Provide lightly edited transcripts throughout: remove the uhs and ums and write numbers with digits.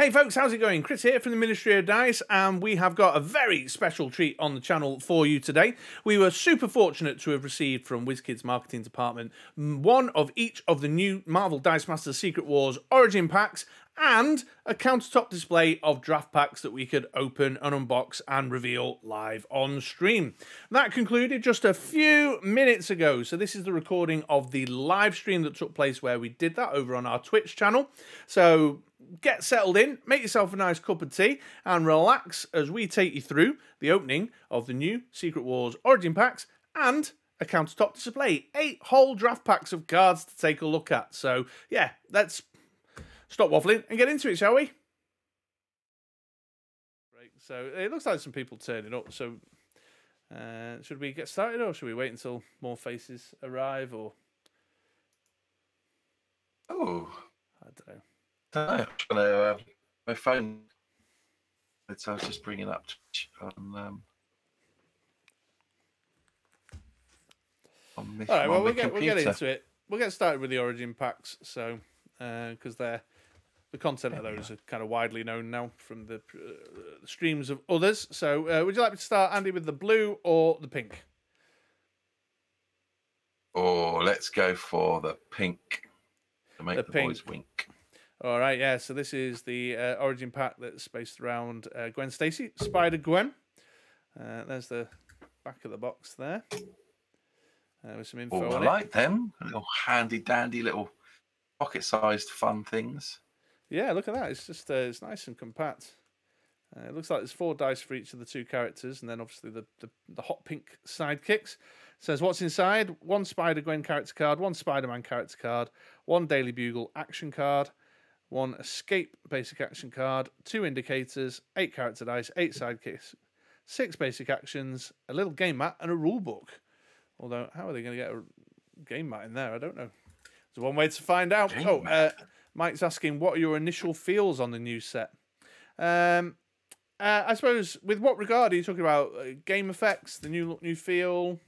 Hey folks, how's it going? Chris here from the Ministry of Dice, and we have got a very special treat on the channel for you today. We were super fortunate to have received from WizKids Marketing Department one of each of the new Marvel Dice Masters Secret Wars Origin Packs and a countertop display of draft packs that we could open and unbox and reveal live on stream. That concluded just a few minutes ago. So this is the recording of the live stream that took place where we did that over on our Twitch channel. So get settled in, make yourself a nice cup of tea and relax as we take you through the opening of the new Secret Wars Origin Packs and a countertop display. 8 whole draft packs of cards to take a look at. So yeah, let's stop waffling and get into it, shall we? Right, so it looks like some people turning up. So should we get started, or should we wait until more faces arrive? Or oh, I don't know. I don't know. My phone. I was just bringing up on this. All right, well, we'll get into it. We'll get started with the origin packs. So because they're the content of those are kind of widely known now from the streams of others. So would you like me to start, Andy, with the blue or the pink? Oh, let's go for the pink to make the boys wink. All right, yeah, so this is the origin pack that's based around Gwen Stacy, Spider-Gwen. There's the back of the box there. With some info on it. I like them. Little handy-dandy little pocket-sized fun things. Yeah, look at that. It's just it's nice and compact. It looks like there's 4 dice for each of the 2 characters, and then obviously the hot pink sidekicks. It says what's inside: 1 Spider-Gwen character card, 1 Spider-Man character card, 1 Daily Bugle action card, 1 escape basic action card, 2 indicators, 8 character dice, 8 sidekicks, 6 basic actions, a little game mat, and a rule book. Although, how are they going to get a game mat in there? I don't know. There's one way to find out. Oh, Mike's asking, what are your initial feels on the new set? I suppose, with what regard are you talking about? Game effects, the new look, new feel?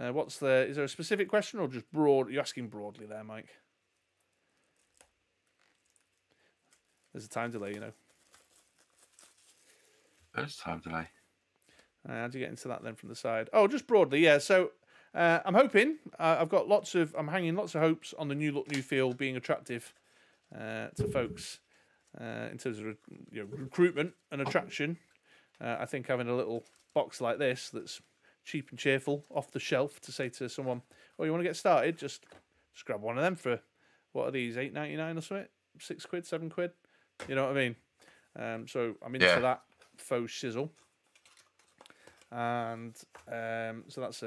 Is there a specific question, or just broad? You're asking broadly there, Mike. There's a time delay, you know. There's a time delay. How do you get into that then from the side? Oh, just broadly, yeah. So I'm hoping, I'm hanging lots of hopes on the new look, new feel being attractive to folks in terms of recruitment and attraction. I think having a little box like this that's cheap and cheerful off the shelf to say to someone, oh, you want to get started? Just grab one of them for, what are these, $8.99 or something? £6, £7? You know what I mean? So I'm into that faux sizzle. And so that's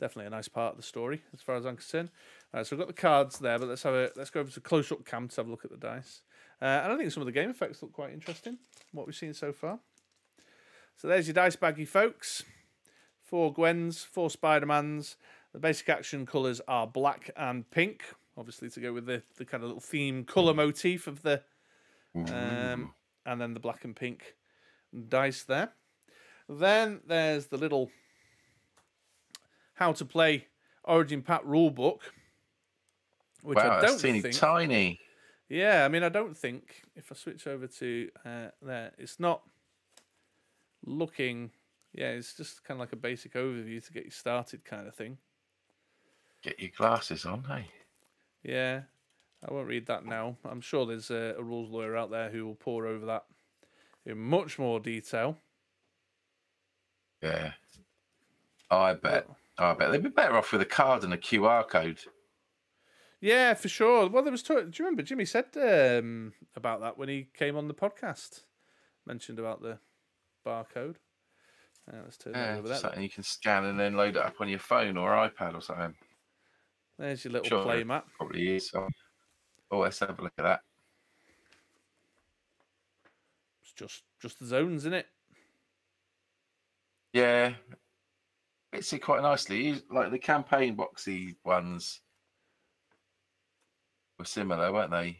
definitely a nice part of the story as far as I'm concerned. So we've got the cards there, but let's go over to close-up cam to have a look at the dice. And I think some of the game effects look quite interesting, what we've seen so far. So there's your dice baggy, folks. 4 Gwens, 4 Spider-Mans. The basic action colours are black and pink, obviously to go with the kind of little theme colour motif of the... and then the black and pink dice there. Then there's the little how to play Origin Pack rulebook, which I don't think. It's tiny. Yeah, I mean, I don't think if I switch over to there, it's not looking. Yeah, it's just kind of like a basic overview to get you started, kind of thing. Get your glasses on, hey. Yeah. I won't read that now. I'm sure there's a rules lawyer out there who will pore over that in much more detail. Yeah. I bet. They'd be better off with a card and a QR code. Yeah, for sure. Well, there was talk, do you remember Jimmy said about that when he came on the podcast? Mentioned about the barcode. Let's turn that over there. Something you can scan and then load it up on your phone or iPad or something. There's your little play mat. Probably is. Oh, let's have a look at that. It's just the zones, isn't it? Yeah. It's quite nicely. Like the campaign boxy ones were similar, weren't they?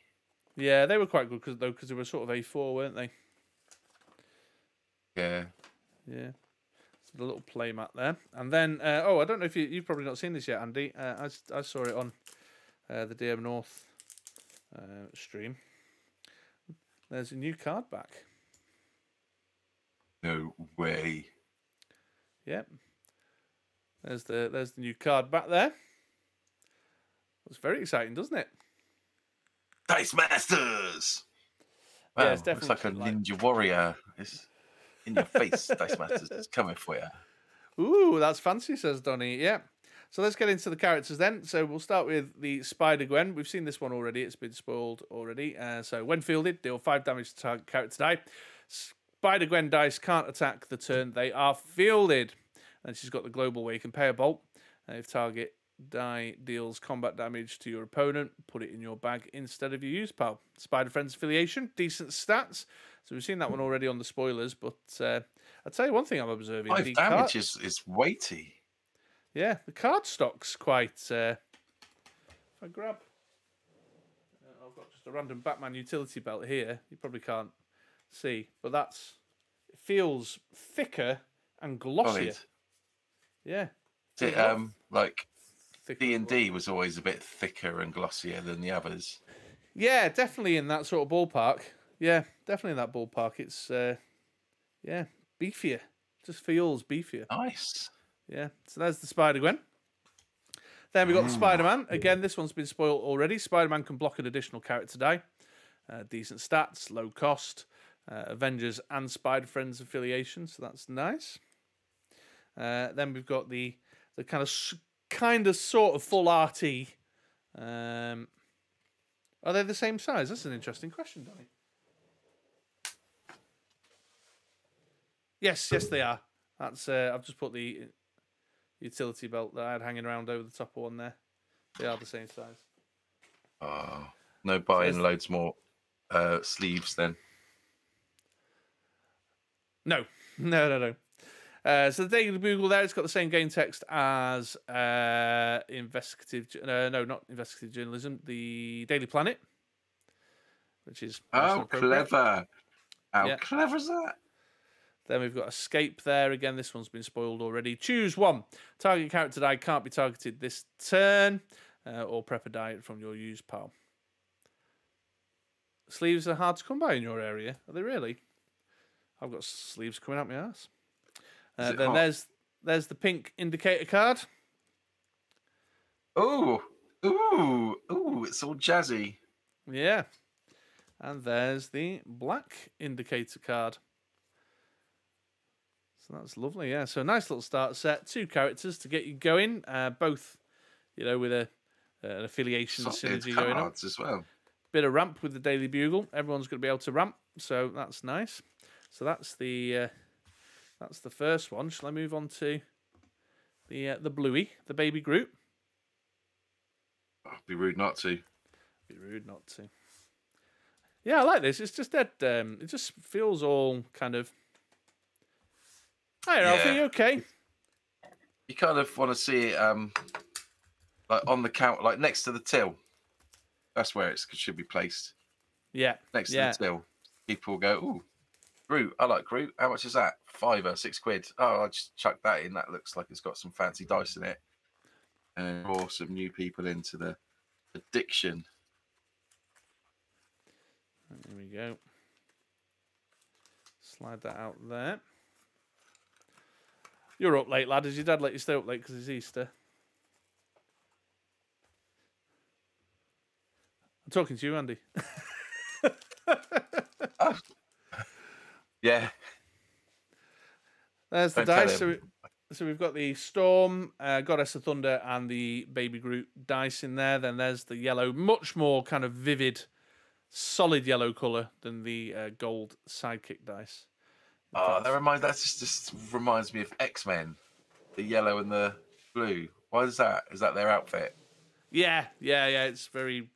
Yeah, they were quite good because they were sort of A4, weren't they? Yeah. Yeah. So the little play mat there. And then, I don't know if you've probably not seen this yet, Andy. I saw it on the DM North stream. There's a new card back. No way. Yep. There's the new card back there. It's very exciting, doesn't it? Dice Masters. Wow, yeah, it's definitely looks like a ninja warrior. It's in your face, Dice Masters. It's coming for you. Ooh, that's fancy, says Donnie. Yeah. So let's get into the characters then. So we'll start with the Spider-Gwen. We've seen this one already. It's been spoiled already. So when fielded, deal 5 damage to target character die. Spider-Gwen dice can't attack the turn they are fielded. And she's got the global where you can pay a bolt. If target die deals combat damage to your opponent, put it in your bag instead of your use pal. Spider Friends affiliation, decent stats. So we've seen that one already on the spoilers, but I'll tell you one thing I'm observing. 5 damage is weighty. Yeah, the card stock's quite... if I grab... I've got just a random Batman utility belt here. You probably can't see, but that's... It feels thicker and glossier. Oh, yeah. It, like... D&D was always a bit thicker and glossier than the others. Yeah, definitely in that sort of ballpark. Yeah, definitely in that ballpark. It's, yeah, beefier. Just feels beefier. Nice. Yeah, so there's the Spider-Gwen. Then we've got the Spider-Man. Again, this one's been spoiled already. Spider-Man can block an additional character die. Decent stats, low cost. Avengers and Spider-Friends affiliation, so that's nice. Then we've got the kind of, sort of full RT. Are they the same size? That's an interesting question, Donnie. Yes, they are. That's I've just put the utility belt that I had hanging around over the top of one there. They are the same size. Oh, no buying so loads more sleeves then. No. So the Daily Bugle there, it's got the same game text as not investigative journalism, the Daily Planet, which is... Oh, clever. How clever is that? Then we've got Escape there. Again, this one's been spoiled already. Choose one. Target character die can't be targeted this turn, or prep a die from your used pal. Sleeves are hard to come by in your area. Are they really? I've got sleeves coming out my ass. Then there's the pink indicator card. Ooh, it's all jazzy. Yeah. And there's the black indicator card. So that's lovely, yeah. So a nice little start set. 2 characters to get you going. Both, with an affiliation synergy going on. As well. Bit of ramp with the Daily Bugle. Everyone's going to be able to ramp, so that's nice. So that's the... that's the first one. Shall I move on to the Bluey, the baby Groot? I'd be rude not to. Yeah, I like this. It's just that it just feels all kind of... Hey, Ralph, are you okay? You kind of want to see it like on the counter, like next to the till. That's where it should be placed. Yeah. Next to the till. People go, ooh. Groot, I like Groot. How much is that? £5 or £6. Oh, I just chuck that in. That looks like it's got some fancy dice in it. And draw some new people into the addiction. There we go. Slide that out there. You're up late, lad. Does your dad let you stay up late because it's Easter? I'm talking to you, Andy. Oh. Yeah. There's the dice. So we've got the Storm, Goddess of Thunder, and the Baby Groot dice in there. Then there's the yellow, much more kind of vivid, solid yellow colour than the gold sidekick dice. Oh, that just reminds me of X-Men, the yellow and the blue. Why is that? Is that their outfit? Yeah. It's very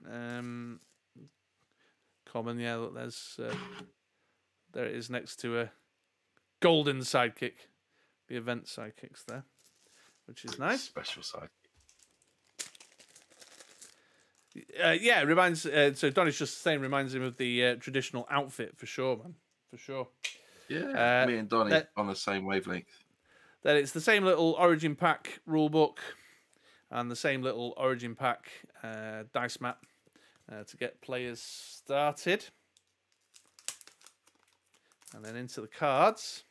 common. Yeah, look, there's... there it is next to a golden sidekick, the event sidekicks there, which is nice. Special sidekick. Yeah, it reminds. So Donnie's just saying, reminds him of the traditional outfit for sure, man, for sure. Yeah, me and Donnie on the same wavelength. Then it's the same little Origin Pack rulebook and the same little Origin Pack dice map to get players started. And then into the cards,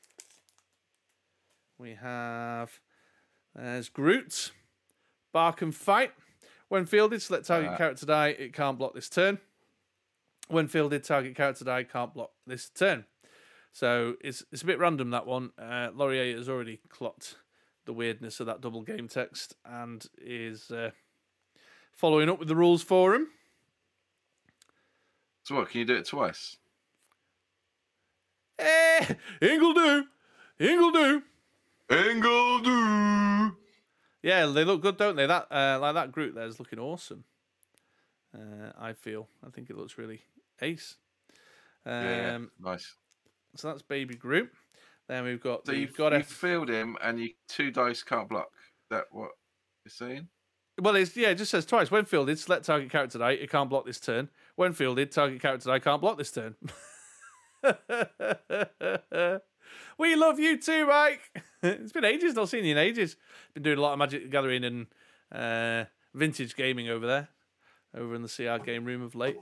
we have, there's Groot, Bark and Fight. When fielded, select target character die, it can't block this turn. When fielded, target character die can't block this turn. So it's a bit random, that one. Laurier has already clocked the weirdness of that double game text and is following up with the rules for him. So what, can you do it twice? Ingledew! Ingledew! Ingledew! Yeah, they look good, don't they? That like that group there is looking awesome. I think it looks really ace. Yeah, nice. So that's Baby Groot. Then we've got. So you've fielded him, and you two dice can't block. Is that what you're saying? Well, it's yeah. It just says twice. When fielded, select target character die. It can't block this turn. When fielded, target character die can't block this turn. We love you too, Mike. It's been ages. Not seen you in ages. Been doing a lot of Magic the Gathering and vintage gaming over there, over in the CR game room of late.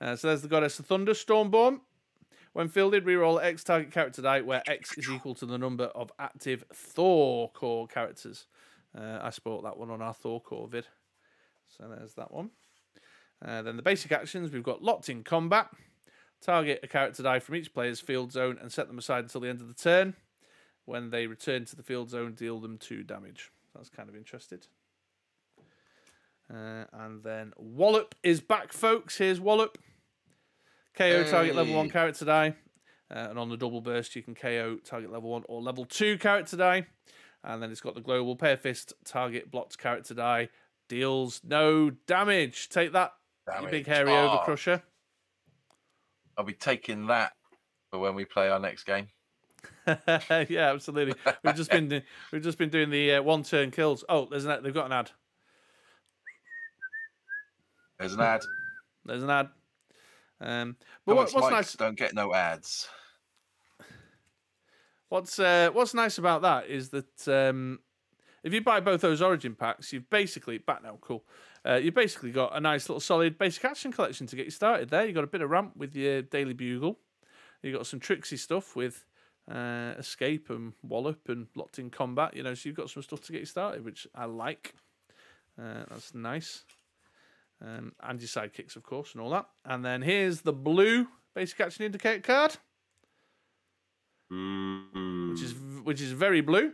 So there's the Goddess of Thunder, Stormborn. When fielded, reroll X target character die, where X is equal to the number of active Thor core characters. I spoke that one on our Thor core vid. So there's that one. Then the basic actions, we've got Locked in Combat. Target a character die from each player's field zone and set them aside until the end of the turn. When they return to the field zone, deal them 2 damage. That's kind of interesting. And then Wallop is back, folks. Here's Wallop. KO target level 1 character die. And on the double burst, you can KO target level 1 or level 2 character die. And then it's got the global pair fist. Target blocked character die. Deals no damage. Take that, damage. You big hairy overcrusher. I'll be taking that for when we play our next game. Yeah, absolutely. We've just been doing the one turn kills. Oh, there's an ad. They've got an ad. There's an ad. There's an ad. But what's nice? Don't get no ads. What's nice about that is that if you buy both those origin packs, you've basically you've basically got a nice little solid basic action collection to get you started there. You've got a bit of ramp with your Daily Bugle. You've got some tricksy stuff with Escape and Wallop and Locked in Combat. You know, so you've got some stuff to get you started, which I like. That's nice. And your sidekicks, of course, and all that. And then here's the blue basic action indicator card. Which is very blue.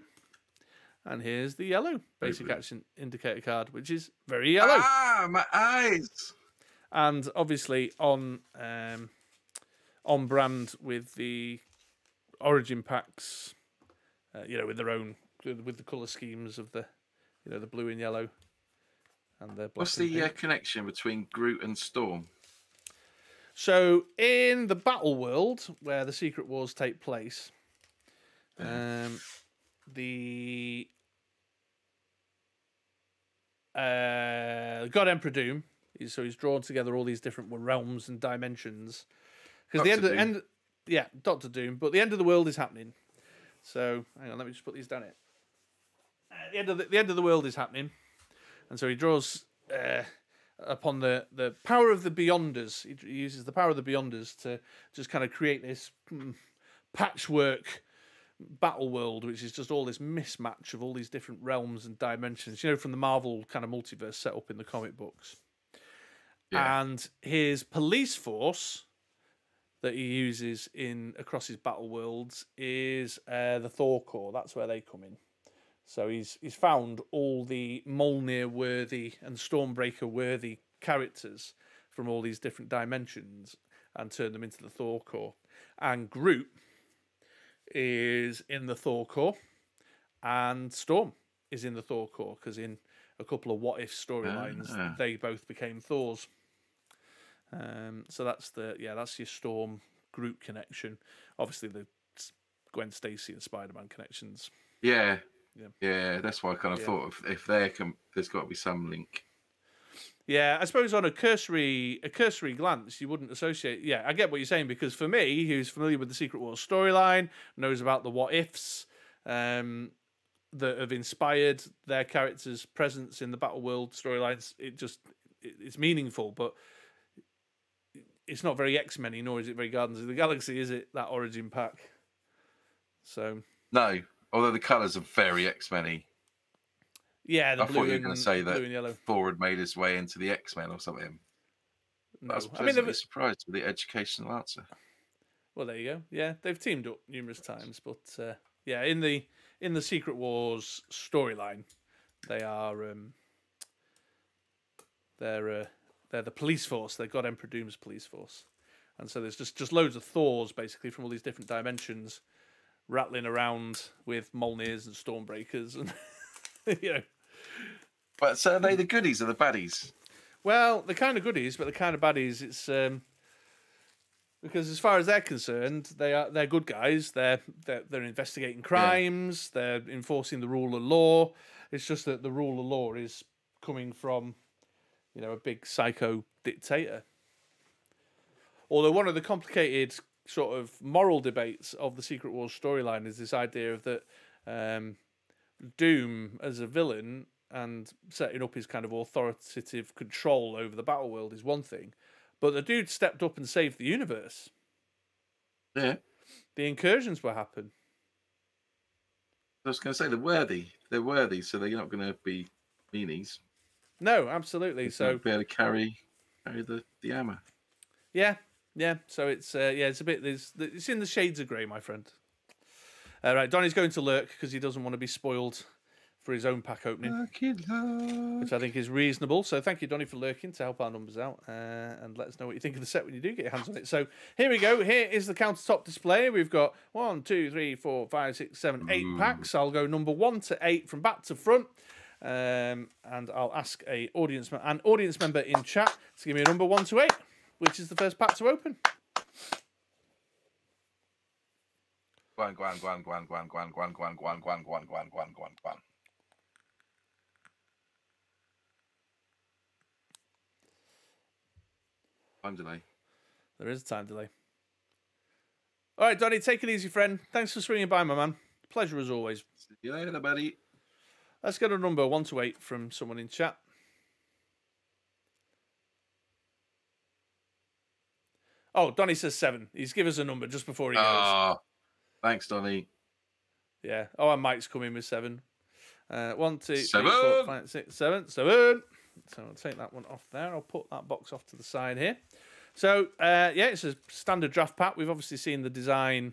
And here's the yellow basic action indicator card, which is very yellow. Ah, my eyes! And obviously on brand with the origin packs, you know, with their own the color schemes of the, you know, the blue and yellow, and the black. What's the connection between Groot and Storm? So in the Battle World, where the Secret Wars take place, the God Emperor Doom. He's drawn together all these different realms and dimensions because the end, yeah, Doctor Doom. But the end of the world is happening. So hang on, let me just put these down here. The end of the world is happening, and so he draws upon the power of the Beyonders. He uses the power of the Beyonders to just kind of create this patchwork battle world, which is just all this mismatch of all these different realms and dimensions, you know, from the Marvel kind of multiverse set up in the comic books. Yeah. And his police force that he uses across his battle worlds is the Thor Corps. That's where they come in. So he's found all the Mjolnir worthy and Stormbreaker worthy characters from all these different dimensions and turned them into the Thor Corps. And Groot is in the Thor Corps, and Storm is in the Thor Corps, because in a couple of what if storylines, they both became Thors. So that's your Storm Groot connection. Obviously, the Gwen Stacy and Spider-Man connections. Yeah, yeah. That's why I kind of thought if there's got to be some link. Yeah, I suppose on a cursory glance, you wouldn't associate... Yeah, I get what you're saying, because for me, who's familiar with the Secret Wars storyline, knows about the what-ifs that have inspired their characters' presence in the Battle World storylines, it's meaningful, but it's not very X-Men-y, nor is it very Guardians of the Galaxy, is it, that origin pack? So no, although the colours are very X-Men-y. Yeah, the I blue thought you were going to say that Thor had made his way into the X-Men or something. No. I was pleasantly surprised with the educational answer. Well, there you go. Yeah, they've teamed up numerous times, but yeah, in the Secret Wars storyline, they are they're the police force. They've got Emperor Doom's police force, and so there's just loads of Thors basically from all these different dimensions, rattling around with Mjolnirs and Stormbreakers, and you know. But so are they the goodies or the baddies? Well, the kind of goodies, but the kind of baddies. It's because as far as they're concerned, they're good guys. They're investigating crimes. Yeah. They're enforcing the rule of law. It's just that the rule of law is coming from, you know, a big psycho dictator. Although one of the complicated sort of moral debates of the Secret Wars storyline is this idea of that. Doom as a villain and setting up his kind of authoritative control over the battle world is one thing, but the dude stepped up and saved the universe. Yeah, the incursions will happen. I was going to say they're worthy, so they're not going to be meanies. No, absolutely. They're so be able to carry the hammer. Yeah. So it's it's a bit. It's in the shades of grey, my friend. Right, Donnie's going to lurk because he doesn't want to be spoiled for his own pack opening, which I think is reasonable. So thank you, Donnie, for lurking to help our numbers out, and let us know what you think of the set when you do get your hands on it. So here we go. Here is the countertop display. We've got 1, 2, 3, 4, 5, 6, 7, 8 packs. I'll go number 1 to 8 from back to front, and I'll ask an audience member in chat to give me a number 1 to 8, which is the first pack to open. Guan. Time delay. There is a time delay. All right, Donnie, take it easy, friend. Thanks for swinging by, my man. Pleasure as always. See you later, buddy. Let's get a number 1 to 8 from someone in chat. Oh, Donnie says 7. He's give us a number just before he goes. Thanks, Donnie. Yeah. Oh, and Mike's coming with 7. 1, 2, 3, 4, 5, 6, 7. So I'll take that one off there. I'll put that box off to the side here. So, yeah, it's a standard draft pack. We've obviously seen the design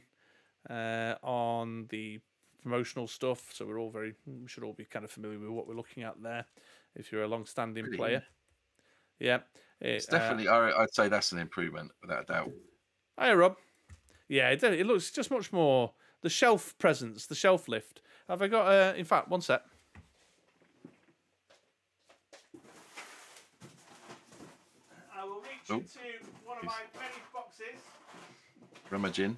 on the promotional stuff, so we should all be kind of familiar with what we're looking at there if you're a long-standing player. Yeah. It's definitely, I'd say that's an improvement, without a doubt. Hiya, Rob. Yeah, it looks just much more... The shelf presence, the shelf lift. Have I got... in fact, one sec. I will reach into one of my many boxes. Rummaging.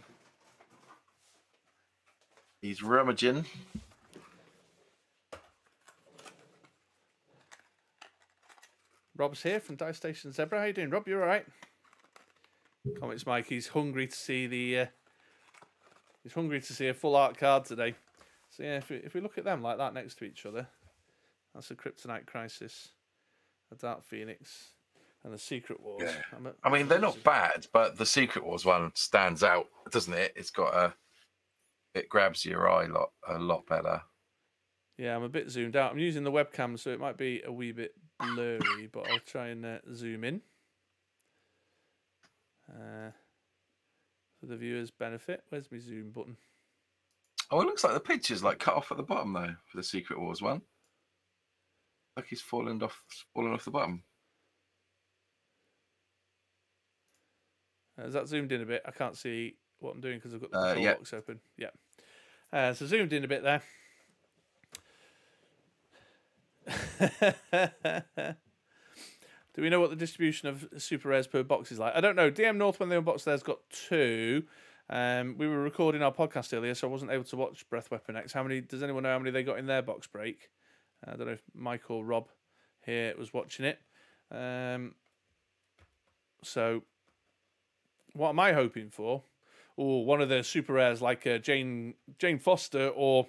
He's rummaging. Rob's here from Dice Station Zebra. How you doing, Rob? You all right? Comments, Mike. He's hungry to see the. He's hungry to see a full art card today. So yeah, if we look at them like that next to each other, that's a Kryptonite Crisis, a Dark Phoenix, and the Secret Wars. Yeah. I mean, they're not bad, but the Secret Wars one stands out, doesn't it? It's got it grabs your eye a lot better. Yeah, I'm a bit zoomed out. I'm using the webcam, so it might be a wee bit blurry, but I'll try and zoom in. For the viewers' benefit, where's my zoom button? Oh, it looks like the picture's like cut off at the bottom though for the Secret Wars one. Like he's fallen off the bottom. Is that zoomed in a bit? I can't see what I'm doing because I've got the control box open. Yeah. So zoomed in a bit there. Do we know what the distribution of super rares per box is like? I don't know. DM North, when they unboxed theirs, got 2. We were recording our podcast earlier, so I wasn't able to watch Breath Weapon X. How many? Does anyone know how many they got in their box break? I don't know if Mike or Rob here was watching it. So what am I hoping for? Oh, one of the super rares like Jane Foster, or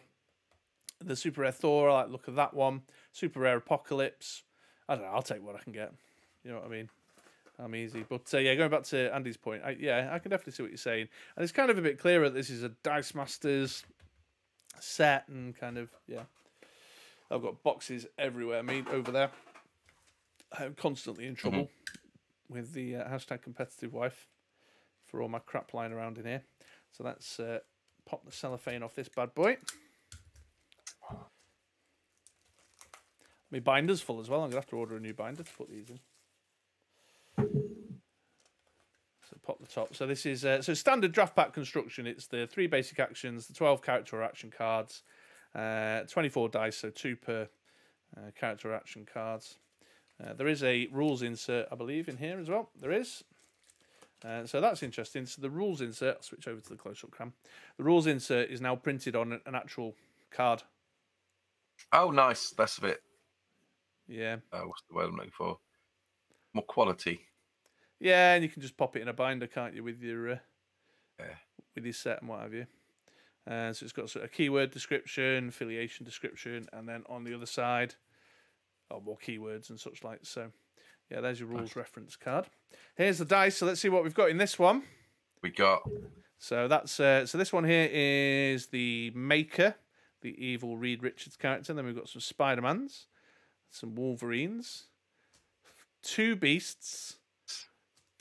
the super rare Thor. I like the look of that one. Super rare Apocalypse. I don't know. I'll take what I can get. You know what I mean? I'm easy. But yeah, going back to Andy's point, I can definitely see what you're saying. And it's kind of a bit clearer that this is a Dice Masters set and kind of, yeah. I've got boxes everywhere. I mean, over there, I'm constantly in trouble with the hashtag competitive wife for all my crap lying around in here. So let's pop the cellophane off this bad boy. My binder's full as well. I'm going to have to order a new binder to put these in. So pop the top. So this is so standard draft pack construction. It's the 3 basic actions, the 12 character or action cards, 24 dice, so 2 per character or action cards. There is a rules insert, I believe, in here as well. There is. So that's interesting. So the rules insert, I'll switch over to the close-up cam. The rules insert is now printed on an actual card. Oh, nice. That's a bit. Yeah. What's the word I'm looking for? More quality. Yeah, and you can just pop it in a binder, can't you, with your with your set and what have you. So it's got sort of a keyword description, affiliation description, and then on the other side, more keywords and such like. So, yeah, there's your rules reference card. Here's the dice. So let's see what we've got in this one. We got. So that's so this one here is the Maker, the evil Reed Richards character. And then we've got some Spider-Mans, some Wolverines, 2 Beasts,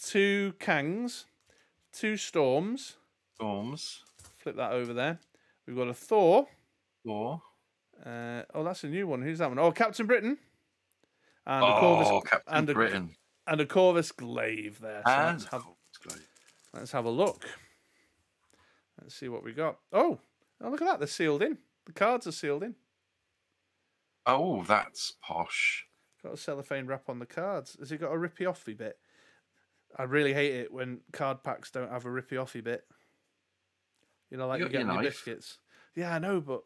2 Kangs, 2 Storms. Flip that over there. We've got a Thor. Oh, that's a new one. Who's that one? Oh, Captain Britain. And a Corvus, Captain Britain. And a Corvus Glaive there. So let's have a look. Let's see what we got. Oh, look at that. They're sealed in. The cards are sealed in. Oh, that's posh. Got a cellophane wrap on the cards. Has it got a rippy-offy bit? I really hate it when card packs don't have a rippy-offy bit. You know, like you get your biscuits. Yeah, I know, but...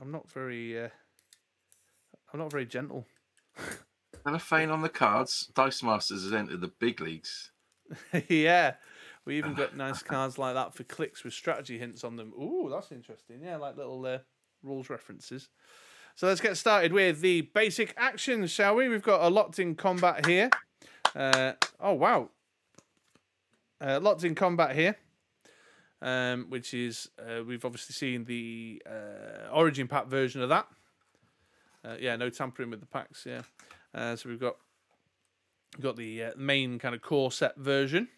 I'm not very gentle. Cellophane on the cards. Dice Masters has entered the big leagues. Yeah. We even got nice cards like that for clicks with strategy hints on them. Ooh, that's interesting. Yeah, like little rules references. So let's get started with the basic actions, shall we? We've got a locked in combat here. Locked in combat here, which is we've obviously seen the Origin Pack version of that. Yeah, no tampering with the packs. Yeah, so we've got the main kind of core set version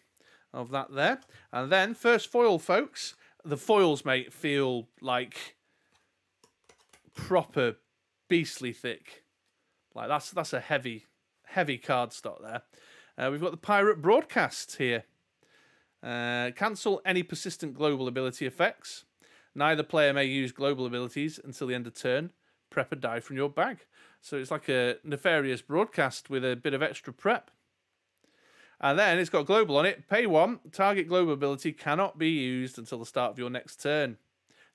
of that there, and then first foil, folks. The foils, mate, feel like proper beastly thick. Like that's a heavy card stock there. We've got the Pirate Broadcast here. Cancel any persistent global ability effects. Neither player may use global abilities until the end of turn. Prep a die from your bag. So it's like a Nefarious Broadcast with a bit of extra prep. And then it's got global on it. Pay 1. Target global ability cannot be used until the start of your next turn.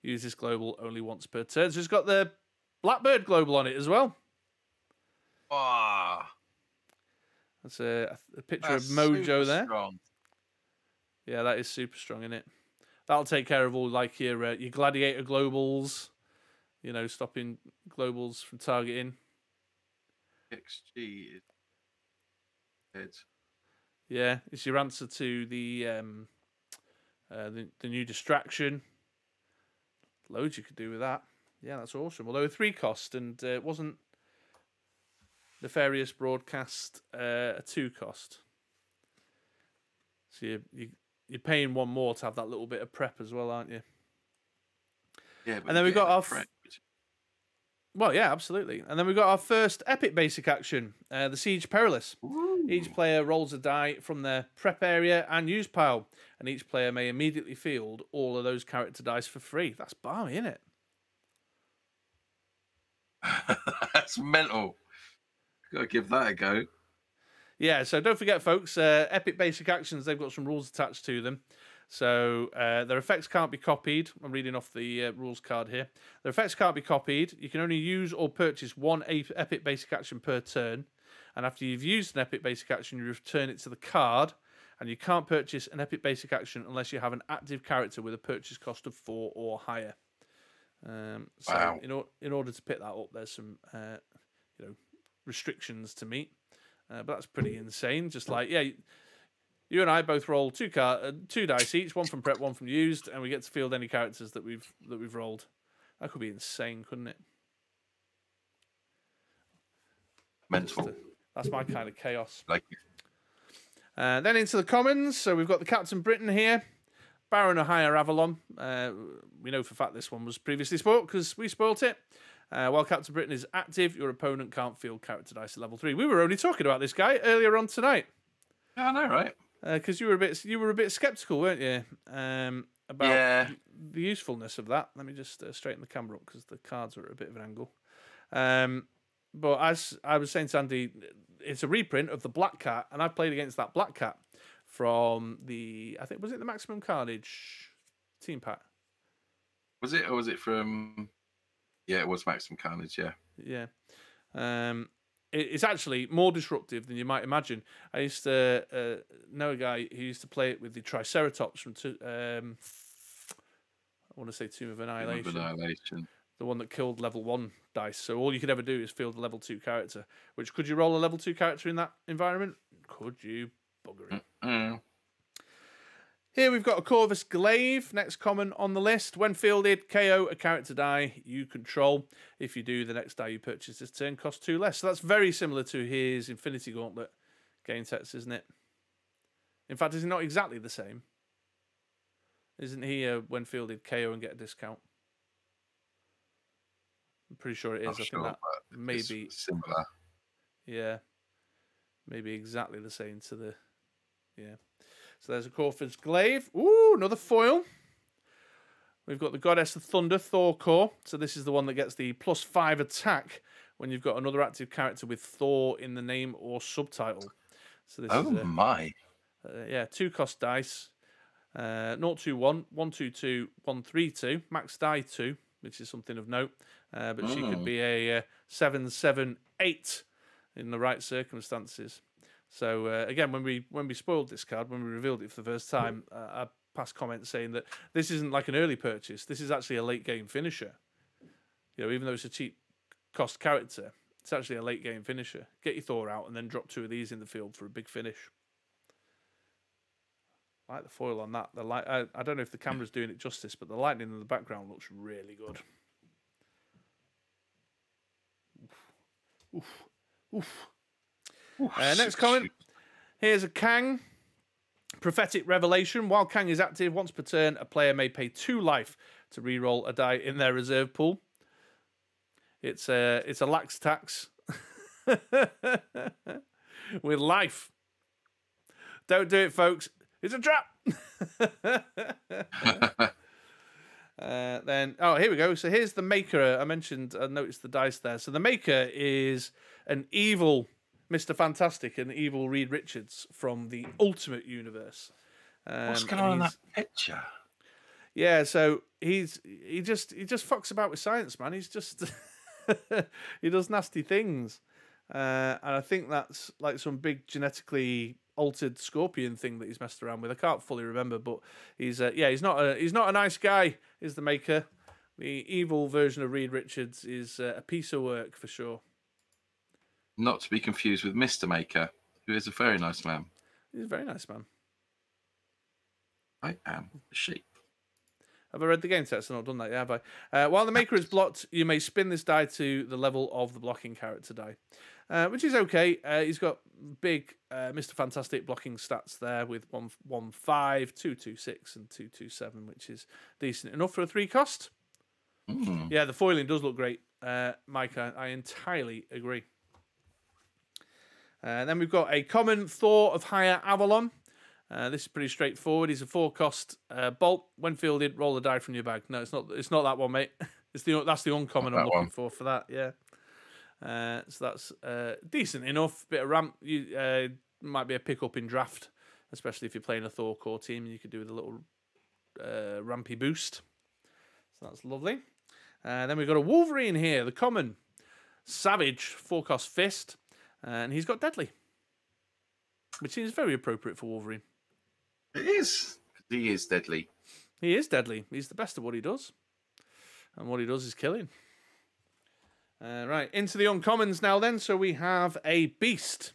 Use this global only once per turn. So it's got the Blackbird global on it as well. Ah, that's a picture of Mojo there. Strong. Yeah, that is super strong, isn't it? That'll take care of all like your gladiator globals, you know, stopping globals from targeting. XG. Yeah, it's your answer to the new distraction. Loads you could do with that. Yeah, that's awesome. Although 3 cost, and it wasn't Nefarious Broadcast a 2 cost. So you're paying 1 more to have that little bit of prep as well, aren't you? Yeah. But and then we've got our prep. Well, yeah, absolutely. And then we've got our first epic basic action, the Siege Perilous. Ooh. Each player rolls a die from their prep area and use pile, and each player may immediately field all of those character dice for free. That's balmy, isn't it? That's mental. Gotta give that a go. Yeah, so don't forget, folks, epic basic actions, they've got some rules attached to them. So their effects can't be copied. I'm reading off the rules card here. Their effects can't be copied. You can only use or purchase 1 epic basic action per turn. And after you've used an epic basic action, you return it to the card. And you can't purchase an epic basic action unless you have an active character with a purchase cost of 4 or higher. So wow. In order to pick that up, there's some restrictions to meet, but that's pretty insane. Just like you and I both roll two dice each, one from prep, one from used, and we get to field any characters that we've rolled. That could be insane, couldn't it? Mental. That's my kind of chaos. Like. Then into the Commons. So we've got the Captain Britain here, Baron of Higher Avalon. We know for a fact this one was previously spoilt because we spoilt it. While Captain Britain is active, your opponent can't field character dice at level 3. We were only talking about this guy earlier on tonight. Yeah, I know, right? Because you were a bit sceptical, weren't you? About the usefulness of that. Let me just straighten the camera up because the cards are at a bit of an angle. But as I was saying to Andy, it's a reprint of the Black Cat, and I played against that Black Cat from the, I think, was it the Maximum Carnage team pack? Was it, or was it from, yeah, it was Maximum Carnage, yeah. Yeah. It's actually more disruptive than you might imagine. I used to know a guy who used to play it with the Triceratops from, I want to say Tomb of Annihilation. Tomb of Annihilation. The one that killed level 1 dice. So all you could ever do is field a level 2 character. Which, could you roll a level 2 character in that environment? Could you? Buggery. Mm-mm. Here we've got a Corvus Glaive, next common on the list. When fielded, KO a character die you control. If you do, the next die you purchase this turn costs 2 less. So that's very similar to his Infinity Gauntlet game text, isn't it? In fact, is it not exactly the same? Isn't he a when fielded, KO and get a discount? I'm pretty sure it is. I think that maybe similar. Yeah, maybe exactly the same to the. Yeah, so there's a Corvus Glaive. Ooh, another foil. We've got the Goddess of Thunder, Thorcor. So this is the one that gets the +5 attack when you've got another active character with Thor in the name or subtitle. So this. Oh is my! Yeah, 2 cost dice. 021, 122, 132. Max die 2, which is something of note. But she could be a 7/7/8 in the right circumstances. So again, when we spoiled this card, when we revealed it for the first time, I passed comments saying that this isn't like an early purchase. This is actually a late game finisher. You know, even though it's a cheap cost character, it's actually a late game finisher. Get your Thor out and then drop 2 of these in the field for a big finish. I like the foil on that. The light, I don't know if the camera's doing it justice, but the lightning in the background looks really good. Oof. Oof. Next comment. Here's a Kang. Prophetic Revelation. While Kang is active, once per turn, a player may pay 2 life to re-roll a die in their reserve pool. It's a lax tax. With life. Don't do it, folks. It's a trap. Then, oh, here we go. So here's the Maker. I noticed the dice there. So the Maker is an evil Mr. Fantastic, an evil Reed Richards from the Ultimate Universe. What's going on in that picture? Yeah, so he just fucks about with science, man. He's just he does nasty things, and I think that's like some big genetically altered scorpion thing that he's messed around with. I can't fully remember, but he's not a nice guy. Is the Maker. The evil version of Reed Richards is a piece of work for sure. Not to be confused with Mr. Maker, who is a very nice man. He's a very nice man. I am a sheep. Have I read the game text? I've not done that yet, have I? While the Maker is blocked, you may spin this die to the level of the blocking character die. Which is okay. He's got big Mr. Fantastic blocking stats there with 115, 226, and 227, which is decent enough for a 3 cost. Mm. Yeah, the foiling does look great, Mike. I entirely agree. Then we've got a common Thor of Higher Avalon. This is pretty straightforward. He's a 4 cost bolt. When fielded, roll a die from your bag. No, it's not that one, mate. That's the uncommon I'm looking for that. Yeah. So that's decent enough. Bit of ramp. You might be a pickup in draft, especially if you're playing a Thor core team. And you could do with a little rampy boost. So that's lovely. Then we've got a Wolverine here, the common Savage, 4 cost fist, and he's got deadly, which seems very appropriate for Wolverine. It is. He is deadly. He's the best at what he does. And what he does is kill him. Right, into the uncommons now then. So we have a Beast.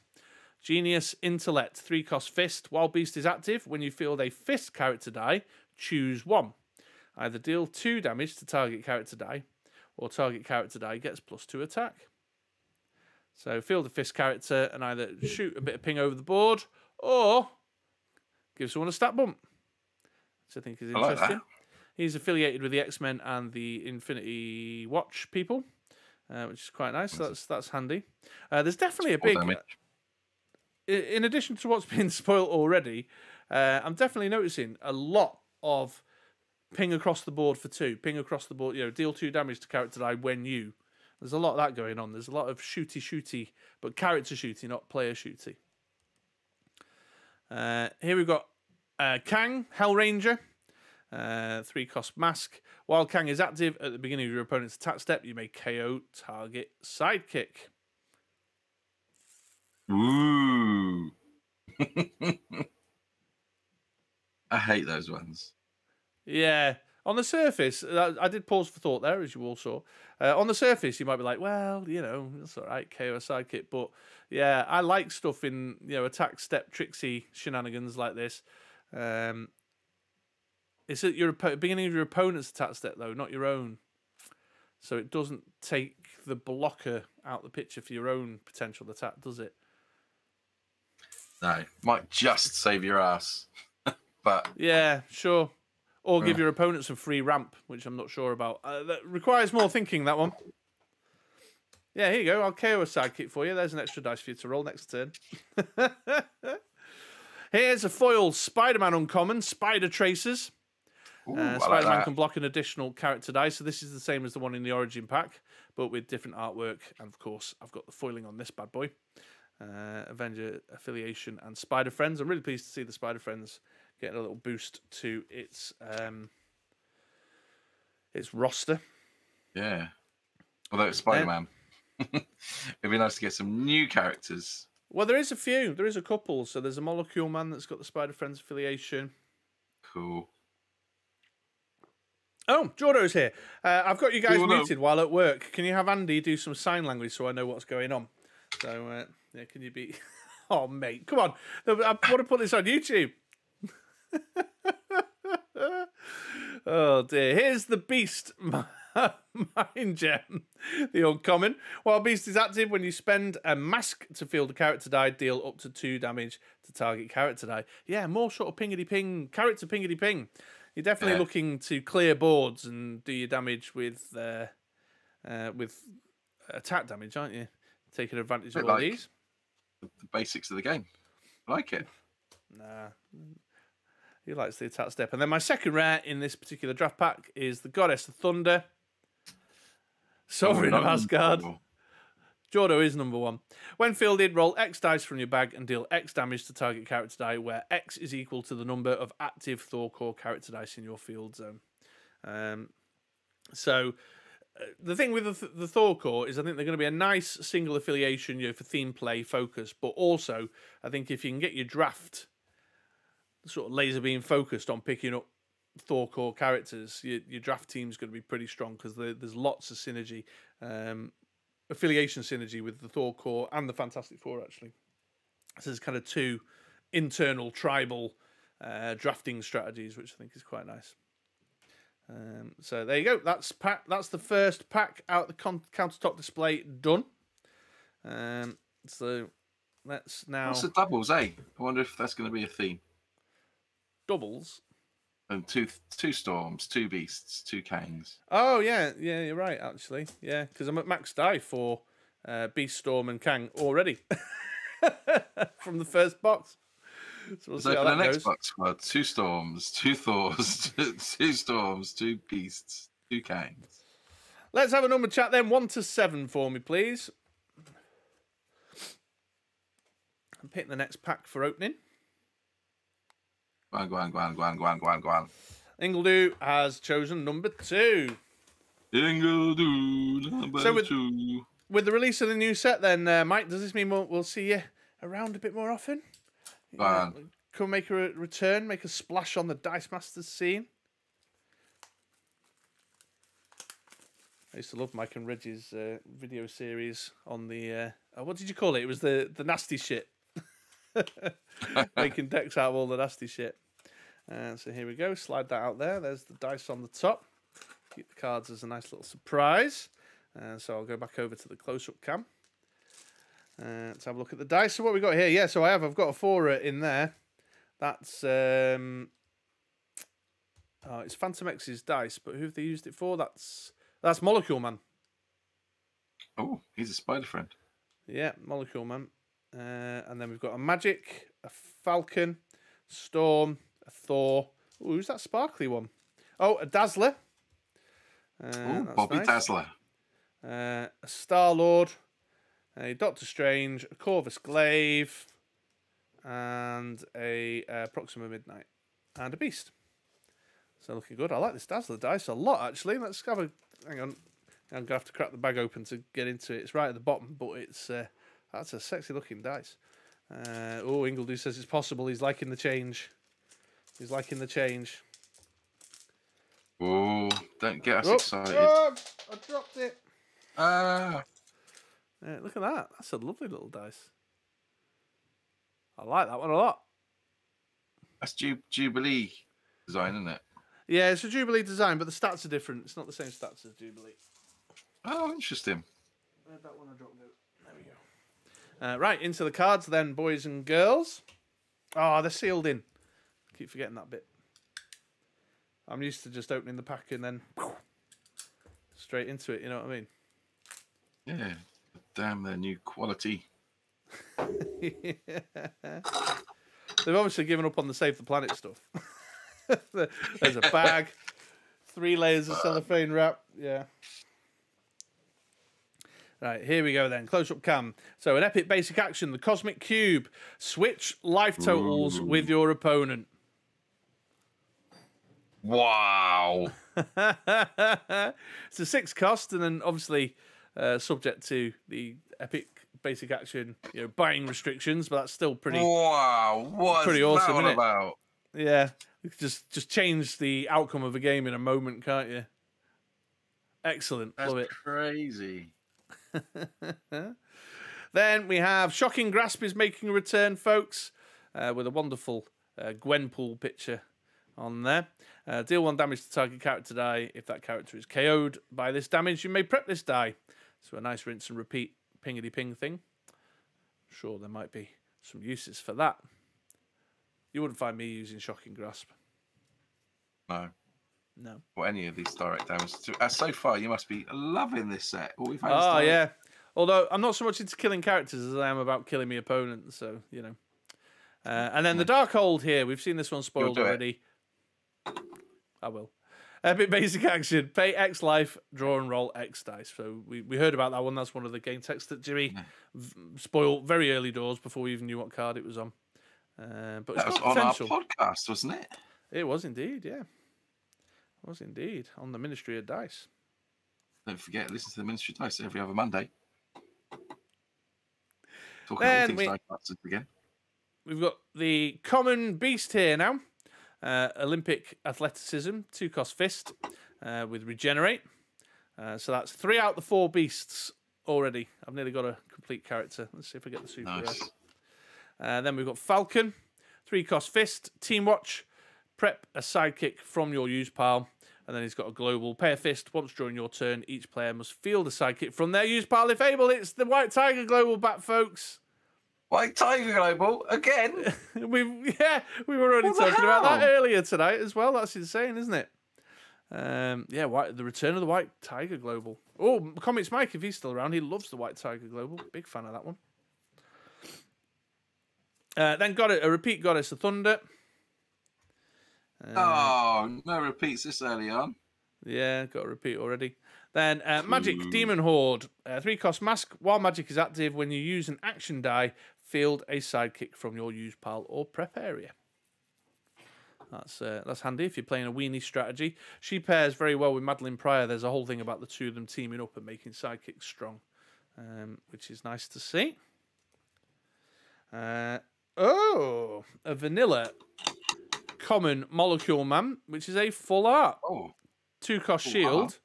Genius Intellect. 3-cost Fist. While Beast is active, when you field a Fist character die, choose one. Either deal 2 damage to target character die, or target character die gets +2 attack. So field a Fist character and either shoot a bit of ping over the board, or give someone a stat bump. Which I think is interesting. I like that. He's affiliated with the X-Men and the Infinity Watch people, which is quite nice. So that's handy. There's definitely a big... in addition to what's been spoiled already, I'm definitely noticing a lot of ping across the board for 2. Ping across the board, you know, deal 2 damage to character die when you... There's a lot of that going on. There's a lot of shooty, but character shooty, not player shooty. Here we've got Kang, Hellranger. 3-cost Mask. While Kang is active, at the beginning of your opponent's attack step, you may KO target sidekick. Ooh. I hate those ones. Yeah. On the surface, I did pause for thought there, as you all saw. On the surface, you might be like, well, you know, that's all right, KO a sidekick. But, yeah, I like stuff in, you know, attack step tricksy shenanigans like this. It's at your beginning of your opponent's attack step, though, not your own. So it doesn't take the blocker out the picture for your own potential attack, does it? No, might just save your ass. But yeah, sure. Or give your opponent some free ramp, which I'm not sure about. That requires more thinking, that one. Yeah, here you go. I'll KO a sidekick for you. There's an extra dice for you to roll next turn. Here's a foil Spider-Man uncommon, Spider Tracers. Spider-Man can block an additional character die, so this is the same as the one in the Origin pack, but with different artwork. And, of course, I've got the foiling on this bad boy. Avenger affiliation and Spider Friends. I'm really pleased to see the Spider Friends getting a little boost to its roster. Yeah. Although it's Spider-Man. It'd be nice to get some new characters. Well, there is a few. There is a couple. So there's a Molecule Man that's got the Spider Friends affiliation. Cool. Oh, Jordo's here. I've got you guys muted while at work. Can you have Andy do some sign language so I know what's going on? So, yeah, can you be... Oh, mate, come on. I want to put this on YouTube. Oh, dear. Here's the Beast Mind Gem, the uncommon. While Beast is active, when you spend a mask to field a character die, deal up to 2 damage to target character die. Yeah, more sort of pingity-ping, character pingity-ping. You're definitely looking to clear boards and do your damage with attack damage, aren't you? Taking advantage of all these. The basics of the game. I like it. Nah. He likes the attack step. And then my second rare in this particular draft pack is the Goddess of Thunder. Sovereign of Asgard. Jordo is number 1. When fielded, roll X dice from your bag and deal X damage to target character die, where X is equal to the number of active Thor core character dice in your field zone. So the thing with the Thor core is I think they're going to be a nice single affiliation, you know, for theme play focus, but also I think if you can get your draft sort of laser beam focused on picking up Thor core characters, your draft team's going to be pretty strong because there's lots of synergy. Affiliation synergy with the Thor core and the Fantastic Four, actually. So there's kind of 2 internal tribal drafting strategies, which I think is quite nice. So there you go. That's the first pack out the countertop display done. So let's now... What's the doubles, eh? I wonder if that's going to be a theme. Doubles? And two Storms, 2 Beasts, 2 Kangs. Oh, yeah, you're right, actually. Yeah, because I'm at max die for Beast, Storm and Kang already from the first box. So we'll see how that goes. The next box squad, 2 Storms, 2 Thors, 2 Storms, 2 Beasts, 2 Kangs. Let's have a number chat then. 1 to 7 for me, please. I'm picking the next pack for opening. Go on. Ingledew has chosen number 2. Ingledew number 2. With the release of the new set, then, Mike, does this mean we'll see you around a bit more often? Go on. Come make a return, make a splash on the Dice Masters scene. I used to love Mike and Reggie's video series on the what did you call it? It was the nasty shit. Making decks out of all the nasty shit. So here we go. Slide that out there. There's the dice on the top. Keep the cards as a nice little surprise. So I'll go back over to the close-up cam. Let's have a look at the dice. So what we got here? Yeah, so I've got a 4 in there. That's it's Phantom X's dice, but who have they used it for? That's Molecule Man. Oh, he's a spider friend. Yeah, Molecule Man. And then we've got a Magic, a Falcon, Storm, a Thor. Ooh, who's that sparkly one? Oh, a Dazzler. Oh, Bobby nice. Dazzler. A Star-Lord, a Doctor Strange, a Corvus Glaive, and a Proxima Midnight, and a Beast. So looking good. I like this Dazzler dice a lot, actually. Let's have a... Hang on. I'm going to have to crack the bag open to get into it. It's right at the bottom, but it's... that's a sexy-looking dice. Oh, Ingledew says it's possible. He's liking the change. He's liking the change. Oh, don't get us excited. Oh, I dropped it. Look at that. That's a lovely little dice. I like that one a lot. That's Jubilee design, isn't it? Yeah, it's a Jubilee design, but the stats are different. It's not the same stats as Jubilee. Oh, interesting. Where'd that one I dropped out? There we go. Right, into the cards then, boys and girls. Oh, they're sealed in. I keep forgetting that bit. I'm used to just opening the pack and then straight into it, you know what I mean? Yeah. Damn their new quality. Yeah. They've obviously given up on the Save the Planet stuff. There's a bag, 3 layers of cellophane wrap. Yeah. Right, here we go then. Close-up cam. So an epic basic action, the Cosmic Cube. Switch life totals with your opponent. Wow. It's a 6 cost, and then obviously subject to the epic basic action, you know, buying restrictions, but that's still pretty. Wow, what's pretty awesome, isn't it? About? Yeah, you could just change the outcome of a game in a moment, can't you? Excellent, that's love it. Crazy. Then we have Shocking Grasp is making a return, folks, with a wonderful Gwenpool picture on there. Deal 1 damage to target character die. If that character is KO'd by this damage, you may prep this die. So a nice rinse and repeat pingity-ping thing. I'm sure there might be some uses for that. You wouldn't find me using Shocking Grasp. No. No. Or any of these direct damage. So far, you must be loving this set. All we've had is direct. Yeah. Although, I'm not so much into killing characters as I am about killing my opponent, so, you know. And then the Darkhold here. We've seen this one spoiled already. I will. Epic basic action. Pay X life, draw and roll X dice. So we heard about that one. That's one of the game texts that Jimmy spoiled very early doors before we even knew what card it was on. But that was on our podcast, wasn't it? It was indeed, yeah. It was indeed on the Ministry of Dice. Don't forget, listen to the Ministry of Dice every other Monday. Talking about things like that again. We've got the Common Beast here now. Olympic Athleticism, 2 cost fist with Regenerate. So that's 3 out the 4 beasts already. I've nearly got a complete character. Let's see if I get the super rare. Nice. Then we've got Falcon, 3 cost fist, Team Watch, prep a sidekick from your use pile. And then he's got a global, pay a fist. Once during your turn, each player must field a sidekick from their use pile if able. It's the White Tiger Global back, folks. White Tiger Global again. we were already talking about that earlier tonight as well. That's insane, isn't it? Yeah, the return of the White Tiger Global. Oh, Comics Mike, if he's still around, he loves the White Tiger Global. Big fan of that one. Then got a repeat Goddess of Thunder. Oh, no repeats this early on. Yeah, got a repeat already. Then Magic Demon Horde, 3 cost mask. While magic is active, when you use an action die, field a sidekick from your use pile or prep area. That's handy if you're playing a weenie strategy. She pairs very well with Madeline Pryor. There's a whole thing about the two of them teaming up and making sidekicks strong, which is nice to see. Oh, a vanilla common Molecule Man, which is a full art. 2 cost shield.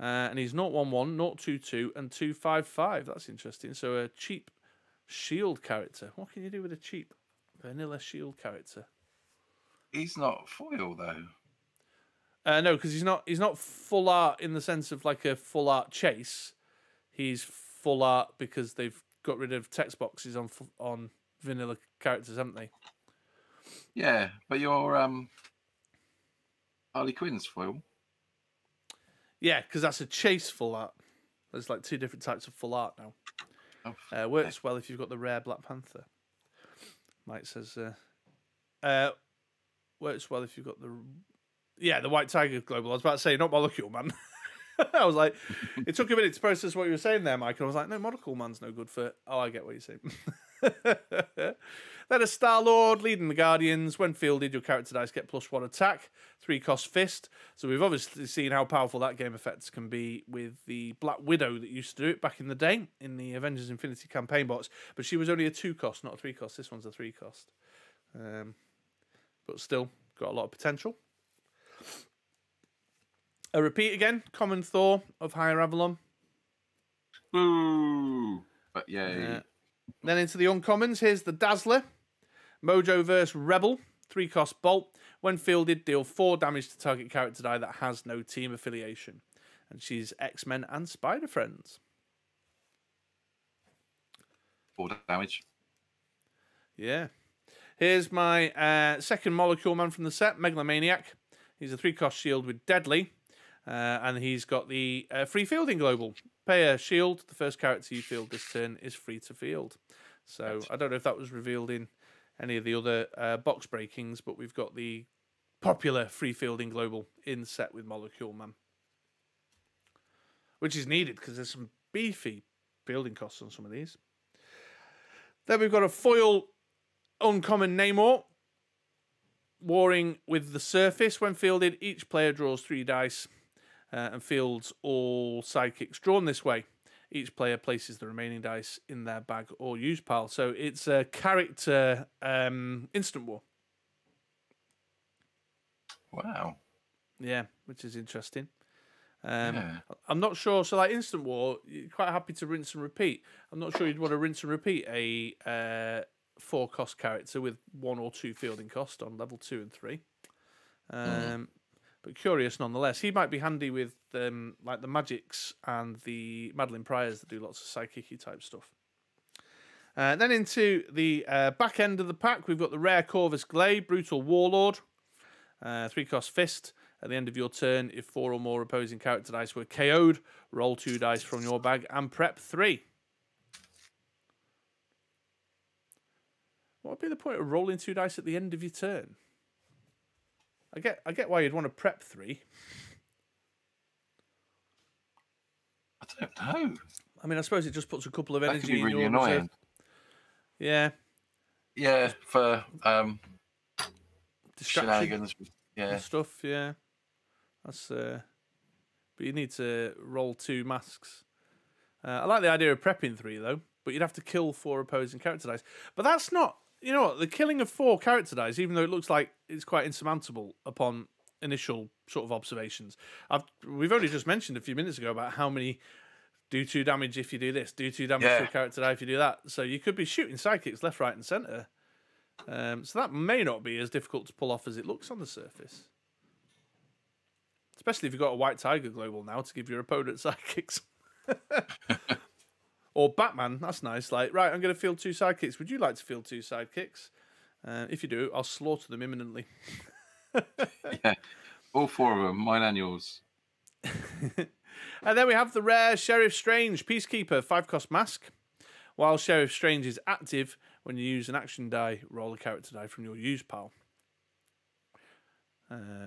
And he's 011, 022, and 255. That's interesting. So a cheap shield character. What can you do with a cheap vanilla shield character? He's not foil though. No, because he's not full art in the sense of like a full art chase. He's full art because they've got rid of text boxes on vanilla characters, haven't they? Yeah, but your Harley Quinn's foil. Yeah, because that's a chase full art. There's like two different types of full art now. Oh, works well if you've got the rare Black Panther. Mike says, works well if you've got the... Yeah, the White Tiger Global. I was about to say, not Molecule Man. I was like, it took a minute to process what you were saying there, Mike. And I was like, no, Molecule Man's no good for... Oh, I get what you're saying. Then a Star-Lord leading the Guardians. When fielded, your character dice get +1 attack, 3-cost fist. So we've obviously seen how powerful that game effect can be with the Black Widow that used to do it back in the day in the Avengers Infinity campaign box. But she was only a 2-cost, not a 3-cost. This one's a 3-cost. But still got a lot of potential. A repeat again. Common Thor of Higher Avalon. Ooh. But yeah. Then into the uncommons, here's the Dazzler. Mojo vs. Rebel, 3-cost bolt. When fielded, deal 4 damage to target character die that has no team affiliation. And she's X-Men and Spider-Friends. 4 damage. Yeah. Here's my second Molecule Man from the set, Megalomaniac. He's a 3-cost shield with Deadly. And he's got the free fielding global. Pay a shield. The first character you field this turn is free to field. So I don't know if that was revealed in any of the other box breakings, but we've got the popular free fielding global in set with Molecule Man, which is needed because there's some beefy fielding costs on some of these. Then we've got a foil uncommon Namor. Warring with the surface. When fielded, each player draws 3 dice. And fields all sidekicks drawn this way. Each player places the remaining dice in their bag or use pile. So it's a character instant war. Wow. Yeah, which is interesting. Yeah. I'm not sure. So like instant war, you're quite happy to rinse and repeat. I'm not sure you'd want to rinse and repeat a 4-cost character with 1 or 2 fielding cost on level 2 and 3. But curious nonetheless. He might be handy with like the Magics and the Madeline Pryors that do lots of psychic-y type stuff. Then into the back end of the pack, we've got the rare Corvus Glaive, Brutal Warlord, 3-cost fist. At the end of your turn, if 4 or more opposing character dice were KO'd, roll 2 dice from your bag and prep 3. What would be the point of rolling 2 dice at the end of your turn? I get why you'd want to prep 3. I don't know. I mean, I suppose it just puts a couple of energy that can be really in your annoying. Reserve. Yeah. Yeah, for distractions. Yeah. Stuff, yeah. That's but you need to roll 2 masks. I like the idea of prepping 3 though, but you'd have to kill 4 opposing character dice. But that's not... You know what? The killing of 4 character dice, even though it looks like it's quite insurmountable upon initial sort of observations. We've only just mentioned a few minutes ago about how many do 2 damage if you do this, do 2 damage to a character die if you do that. So you could be shooting sidekicks left, right, and centre. So that may not be as difficult to pull off as it looks on the surface. Especially if you've got a White Tiger Global now to give your opponent sidekicks. Or Batman, that's nice. Like, right, I'm going to field 2 sidekicks. Would you like to field 2 sidekicks? If you do, I'll slaughter them imminently. Yeah, all 4 of them, mine and yours. And then we have the rare Sheriff Strange, Peacekeeper, 5-cost mask. While Sheriff Strange is active, when you use an action die, roll a character die from your use pile.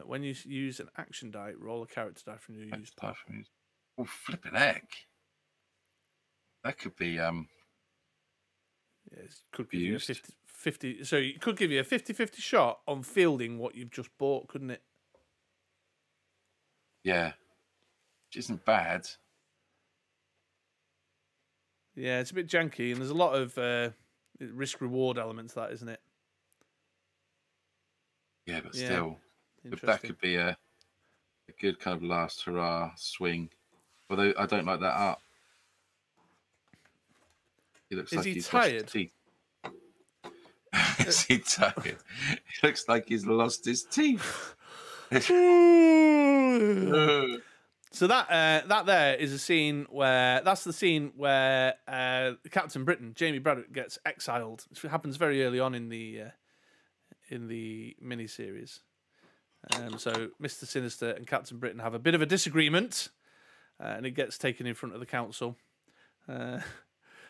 When you use an action die, roll a character die from your use pile. Oh, flipping heck. That could be yes, could give you a 50-50. So it could give you a 50-50 shot on fielding what you've just bought, couldn't it? Yeah, which isn't bad. Yeah, it's a bit janky, and there's a lot of risk-reward elements to that, isn't it? Yeah, but still, but that could be a good kind of last hurrah swing Although I don't like that art. He looks like he's lost his teeth. Is he tired? He looks like he's lost his teeth. So that there is a scene where that's the scene where Captain Britain, Jamie Braddock, gets exiled. It happens very early on in the miniseries. So Mr. Sinister and Captain Britain have a bit of a disagreement, and it gets taken in front of the council.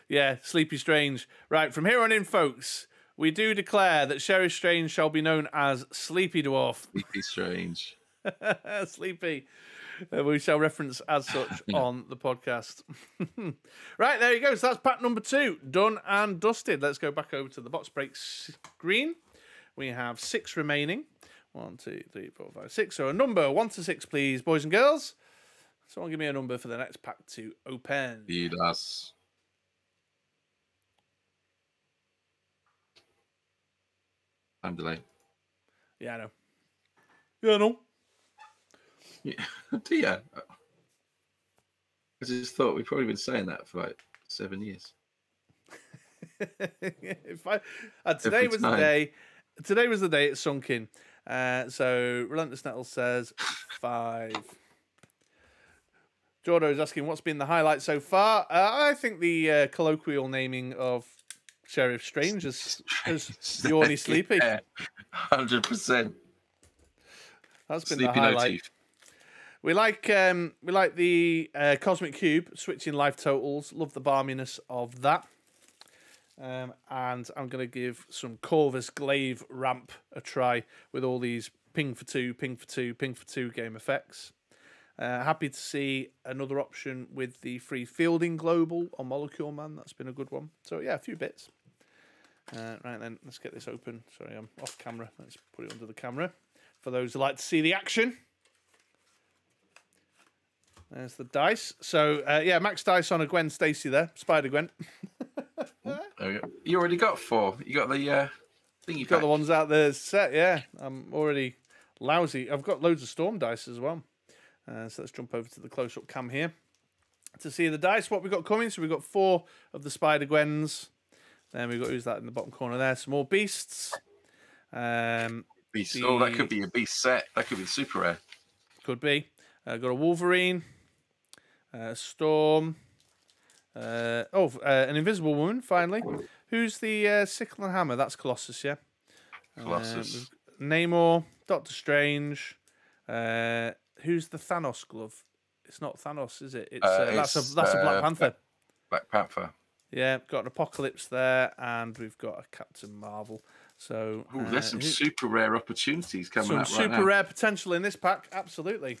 Yeah, Sleepy Strange. Right, from here on in, folks, we do declare that Sheriff Strange shall be known as Sleepy Dwarf. Sleepy Strange. Sleepy. We shall reference as such on the podcast. Right, there you go. So that's pack number 2, done and dusted. Let's go back over to the box break screen. We have 6 remaining. 1, 2, 3, 4, 5, 6. So a number 1 to 6, please, boys and girls. Someone give me a number for the next pack to open. Feed us. Time delay. Yeah, I know. Yeah, I know. Yeah, do you? I just thought we've probably been saying that for like 7 years. Today was the day. Today was the day it sunk in. So Relentless Nettle says 5. Jordo is asking what's been the highlight so far. I think the colloquial naming of Sheriff Strange as Yawny Sleepy. Yeah, 100%. That's been Sleepy the highlight. No teeth. We like the Cosmic Cube, switching life totals. Love the barminess of that. And I'm going to give some Corvus Glaive Ramp a try with all these ping for two game effects. Happy to see another option with the free fielding global on Molecule Man. That's been a good one. So, yeah, a few bits. Right then, let's get this open. Sorry, I'm off camera. Let's put it under the camera for those who like to see the action. There's the dice. So, yeah, max dice on a Gwen Stacy there. Spider Gwen. You already got 4. You got the thing you got the ones out the set, yeah. I'm already lousy. I've got loads of storm dice as well. So let's jump over to the close-up cam here to see the dice, what we've got coming. So we've got 4 of the Spider Gwens. Then we've got, who's that in the bottom corner there? Some more beasts. Beast. Oh, that could be a beast set. That could be super rare. Could be. Got a Wolverine, Storm, an Invisible Woman, finally. Who's the Sickle and Hammer? That's Colossus, yeah? Colossus. Namor, Doctor Strange. Who's the Thanos glove? It's not Thanos, is it? It's, that's a Black Panther. Black Panther. Yeah, got an Apocalypse there, and we've got a Captain Marvel. So there's some super rare opportunities coming up right now. Some super rare potential in this pack, absolutely.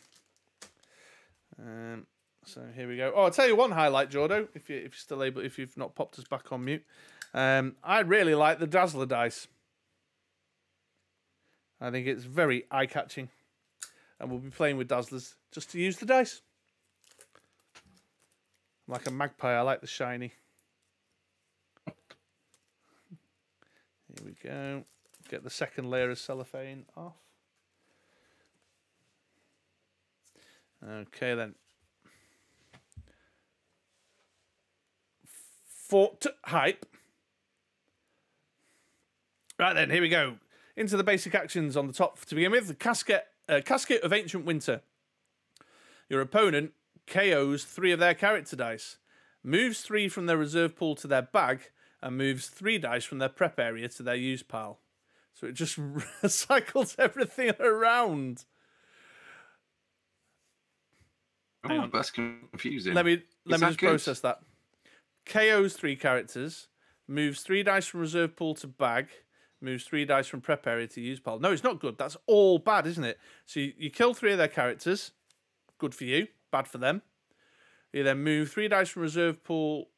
So here we go. Oh, I'll tell you one highlight, Jordo, if you're still able, if you've not popped us back on mute. I really like the Dazzler dice. I think it's very eye-catching. And we'll be playing with Dazzlers just to use the dice. I'm like a magpie, I like the shiny. Here we go. Get the second layer of cellophane off. Okay, then. Fort hype. Right, then, here we go. Into the basic actions on the top to begin with. The Casket of Ancient Winter. Your opponent KOs 3 of their character dice, moves 3 from their reserve pool to their bag, and moves 3 dice from their prep area to their use pile. So it just cycles everything around. Oh, that's confusing. Let me just process that. KOs 3 characters, moves 3 dice from reserve pool to bag, moves 3 dice from prep area to use pile. No, it's not good. That's all bad, isn't it? So you kill 3 of their characters. Good for you. Bad for them. You then move 3 dice from reserve pool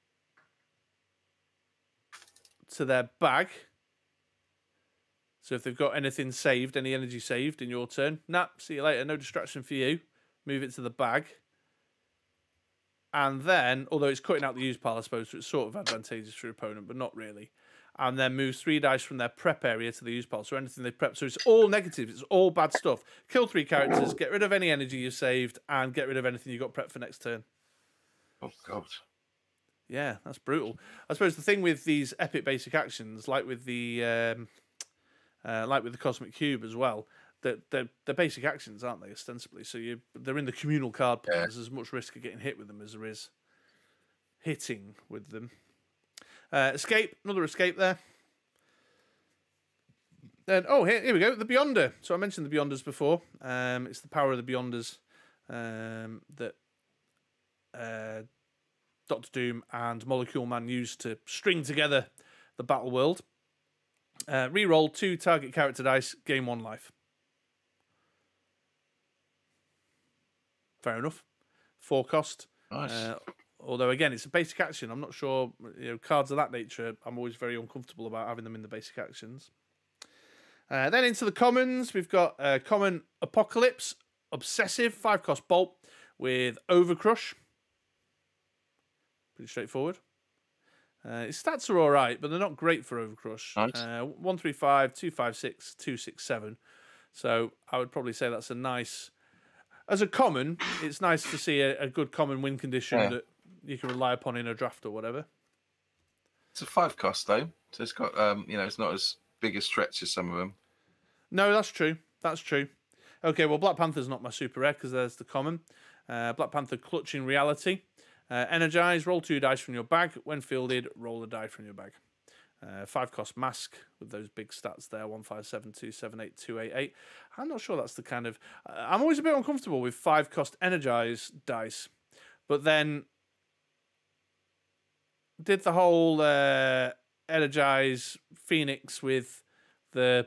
to their bag. So if they've got anything saved, any energy saved in your turn, nah, see you later. No distraction for you. Move it to the bag. And then, although it's cutting out the use pile, I suppose, so it's sort of advantageous for your opponent, but not really. And then moves 3 dice from their prep area to the use pile. So anything they prep. So it's all negative. It's all bad stuff. Kill 3 characters, get rid of any energy you've saved, and get rid of anything you got prepped for next turn. Oh, God. Yeah, that's brutal. I suppose the thing with these epic basic actions, like with the Cosmic Cube as well, that they're basic actions, aren't they? Ostensibly, so they're in the communal card play. Yeah. There's as much risk of getting hit with them as there is hitting with them. Escape, another escape there. Then here we go, the Beyonder. So I mentioned the Beyonders before. It's the power of the Beyonders that. Doctor Doom and Molecule Man used to string together the battle world. Reroll 2 target character dice, gain 1 life. Fair enough. 4 cost. Nice. Although again, it's a basic action. I'm not sure, cards of that nature. I'm always very uncomfortable about having them in the basic actions. Then into the commons, we've got common Apocalypse, obsessive 5 cost bolt with Overcrush. Pretty straightforward. His stats are all right, but they're not great for Overcrush. Nice. 135, 256, 267. So I would probably say that's a nice... As a common, it's nice to see a good common win condition that you can rely upon in a draft or whatever. It's a 5 cost, though. So it's got, it's not as big a stretch as some of them. No, that's true. That's true. Okay, well, Black Panther's not my super rare because there's the common. Black Panther Clutching Reality. Energize, roll 2 dice from your bag. When fielded, roll a die from your bag. 5 cost mask with those big stats there, 1, 5, 7, 2, 7, 8, 2, 8, 8. I'm not sure that's the kind of... I'm always a bit uncomfortable with 5 cost energize dice. But then did the whole energize Phoenix with the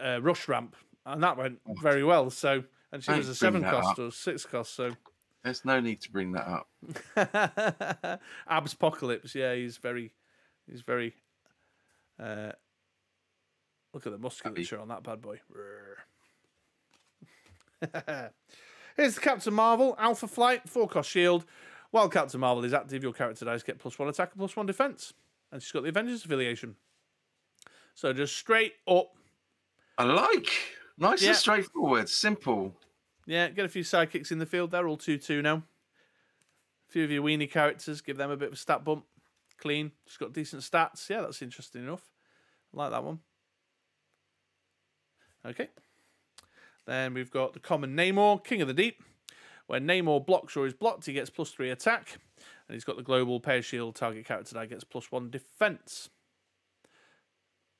rush ramp. And that went very well. So, and she was a 7 cost or 6 cost, so... There's no need to bring that up. Abspocalypse, yeah, he's very. Look at the musculature on that bad boy. Here's the Captain Marvel, Alpha Flight, 4 cost shield. While Captain Marvel is active, your character dice get +1 attack and +1 defense, and she's got the Avengers affiliation. So just straight up. I like nice and straightforward, simple. Yeah, get a few sidekicks in the field. They're all 2/2 now. A few of your weenie characters, give them a bit of a stat bump. Clean, just got decent stats. Yeah, that's interesting enough. I like that one. Okay. Then we've got the common Namor, King of the Deep. When Namor blocks or is blocked, he gets +3 attack. And he's got the global pair shield, target character that gets +1 defense.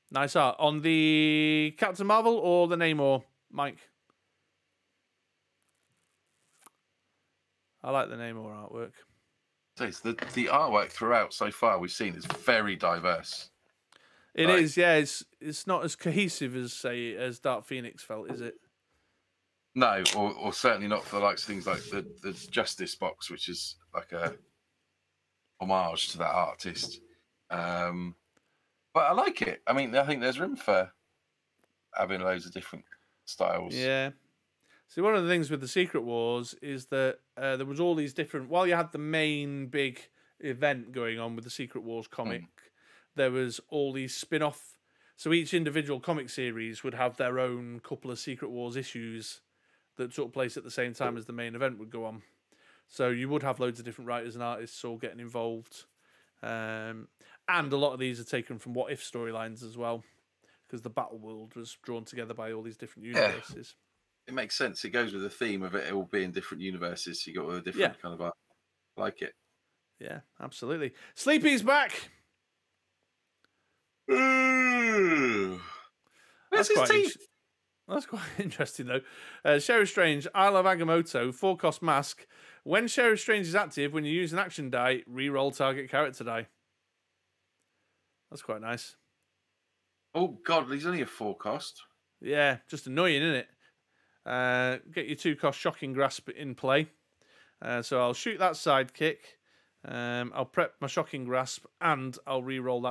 Nice art. On the Captain Marvel or the Namor, Mike? I like the Namor artwork. The artwork throughout so far we've seen is very diverse. It is, yeah. It's not as cohesive as, say, as Dark Phoenix felt, is it? No, or certainly not for the likes of things like the Justice Box, which is like a homage to that artist. But I like it. I mean, I think there's room for having loads of different styles. Yeah. See, one of the things with the Secret Wars is that there was all these different... While you had the main big event going on with the Secret Wars comic, there was all these spin-off... So each individual comic series would have their own couple of Secret Wars issues that took place at the same time as the main event would go on. So you would have loads of different writers and artists all getting involved. And a lot of these are taken from What If storylines as well, because the battle world was drawn together by all these different universes. Yeah. It makes sense. It goes with the theme of it all being different universes. So you got all the different kind of art. I like it. Yeah, absolutely. Sleepy's back. Ooh. That's his teeth? That's quite interesting, though. Sheriff Strange, Isle of Agamotto, 4 cost mask. When Sheriff Strange is active, when you use an action die, re-roll target character die. That's quite nice. Oh, God, he's only a 4 cost. Yeah, just annoying, isn't it? Get your 2 cost shocking grasp in play. So I'll shoot that sidekick. I'll prep my shocking grasp, and I'll re-roll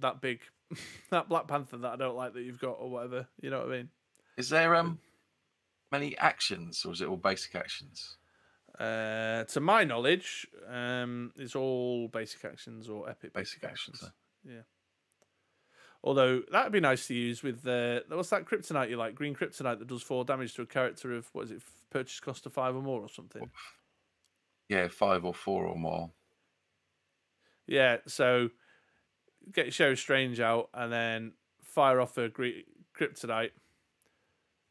that big that Black Panther that I don't like that you've got or whatever. You know what I mean? Is there many actions, or is it all basic actions? To my knowledge, it's all basic actions or epic basic actions. Yeah. Although that would be nice to use with what's that kryptonite you like? Green kryptonite that does 4 damage to a character of, what is it, purchase cost of 5 or more or something. Yeah, 5 or 4 or more. Yeah, so get Show Strange out and then fire off a Kryptonite,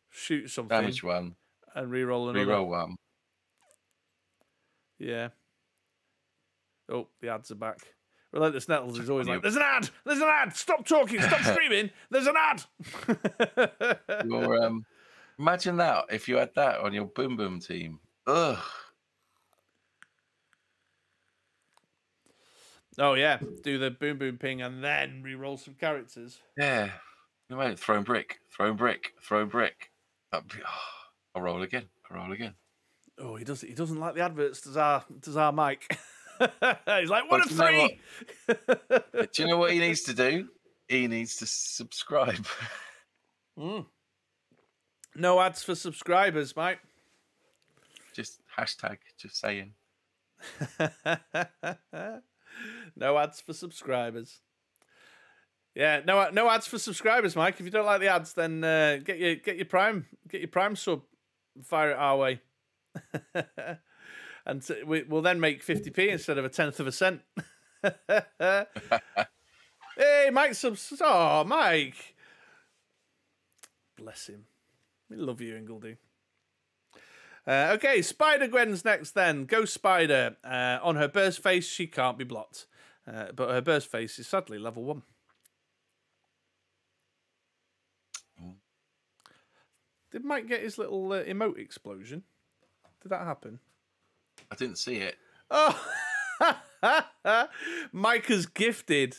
shoot something. Damage one. And reroll another. Reroll one. Yeah. Oh, the ads are back. Relentless Nettles is always like, there's an ad! There's an ad! Stop talking! Stop screaming! There's an ad! Imagine that, if you had that on your Boom Boom team. Ugh. Oh, yeah. Do the Boom Boom ping and then re-roll some characters. Yeah. You might throw brick, throw brick, throw brick. I'll roll again. I'll roll again. Oh, he doesn't like the adverts, does our Mike? He's like, what a three! Do you know what he needs to do? He needs to subscribe. Mm. No ads for subscribers, Mike. Just hashtag, just saying. No ads for subscribers. Yeah, no ads for subscribers, Mike. If you don't like the ads, then get your Prime sub, fire it our way. And we'll then make 50p instead of a 1/10 of a cent. Hey, Mike subs. Oh, Mike. Bless him. We love you, Ingledew. Okay, Spider-Gwen's next then. Ghost Spider. On her burst phase, she can't be blocked. But her burst phase is sadly level 1. Mm. Did Mike get his little emote explosion? Did that happen? I didn't see it. Oh, Mike has gifted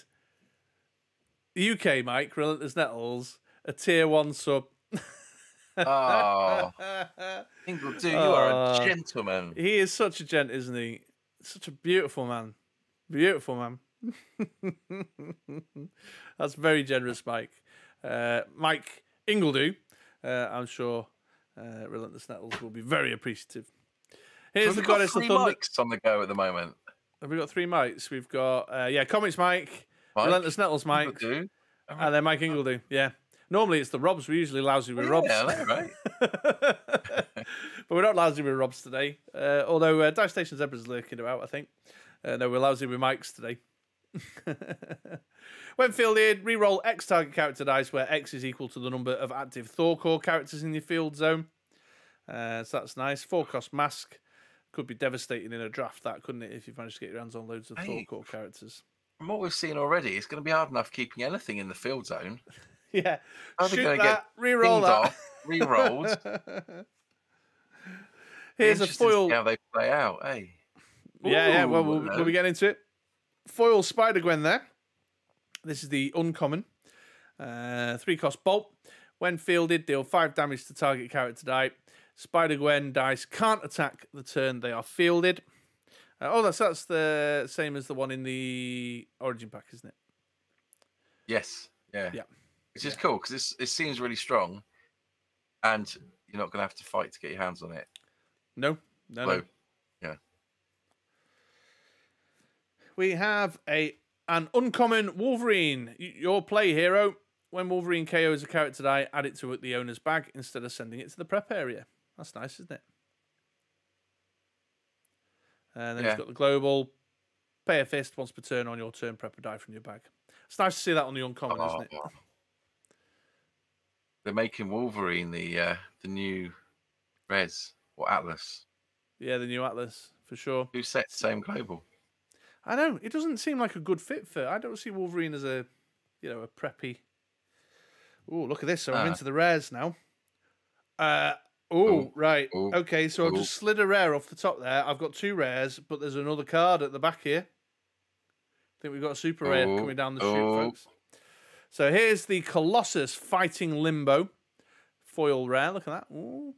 UK Mike Relentless Nettles a tier 1 sub. Oh, Ingledew, you are a gentleman. He is such a gent, isn't he? Such a beautiful man. Beautiful man. That's very generous, Mike. Mike Ingledew, I'm sure Relentless Nettles will be very appreciative. Here's the Goddess of Thunder. Mics on the go at the moment. Have we got 3 mics? We've got, yeah, Comics Mike, Relentless Nettles Mike, Ingledew. And then Mike Ingledew. Yeah. Normally it's the Robs. We're usually lousy with Robs. Yeah, that's right. But we're not lousy with Robs today. Although Dice Station Zebra's lurking about, I think. No, we're lousy with Mikes today. When fielded, reroll X target character dice where X is equal to the number of active Thorcore characters in your field zone. So that's nice. 4-cost mask. Could be devastating in a draft, that, couldn't it, if you've managed to get your hands on loads of Thorcore characters. From what we've seen already, it's going to be hard enough keeping anything in the field zone. Yeah. Shoot that, re-roll that. Re-rolled. Here's a foil. How they play out, eh? Ooh, yeah, well, we'll be getting into it. Foil Spider-Gwen there. This is the uncommon. 3-cost bolt. When fielded, deal 5 damage to target character die. Spider-Gwen dice can't attack the turn they are fielded. Oh, that's the same as the one in the Origin pack, isn't it? Yes. Yeah. Yeah. Which is cool because it seems really strong, and you're not going to have to fight to get your hands on it. No, no, so, no. Yeah. We have an uncommon Wolverine. Your play hero. When Wolverine KOs a character die, add it to the owner's bag instead of sending it to the prep area. That's nice, isn't it? And then he's got the global. Pay a fist once per turn on your turn, prep a die from your bag. It's nice to see that on the uncommon, isn't it? They're making Wolverine the new Res or Atlas. Yeah, the new Atlas for sure. Who set the same global? I know it doesn't seem like a good fit for. I don't see Wolverine as a, a preppy. Oh, look at this. So I'm into the rares now. Right. Ooh, okay, so I've just slid a rare off the top there. I've got 2 rares, but there's another card at the back here. I think we've got a super rare coming down the chute, folks. So here's the Colossus Fighting Limbo. Foil rare. Look at that. Ooh.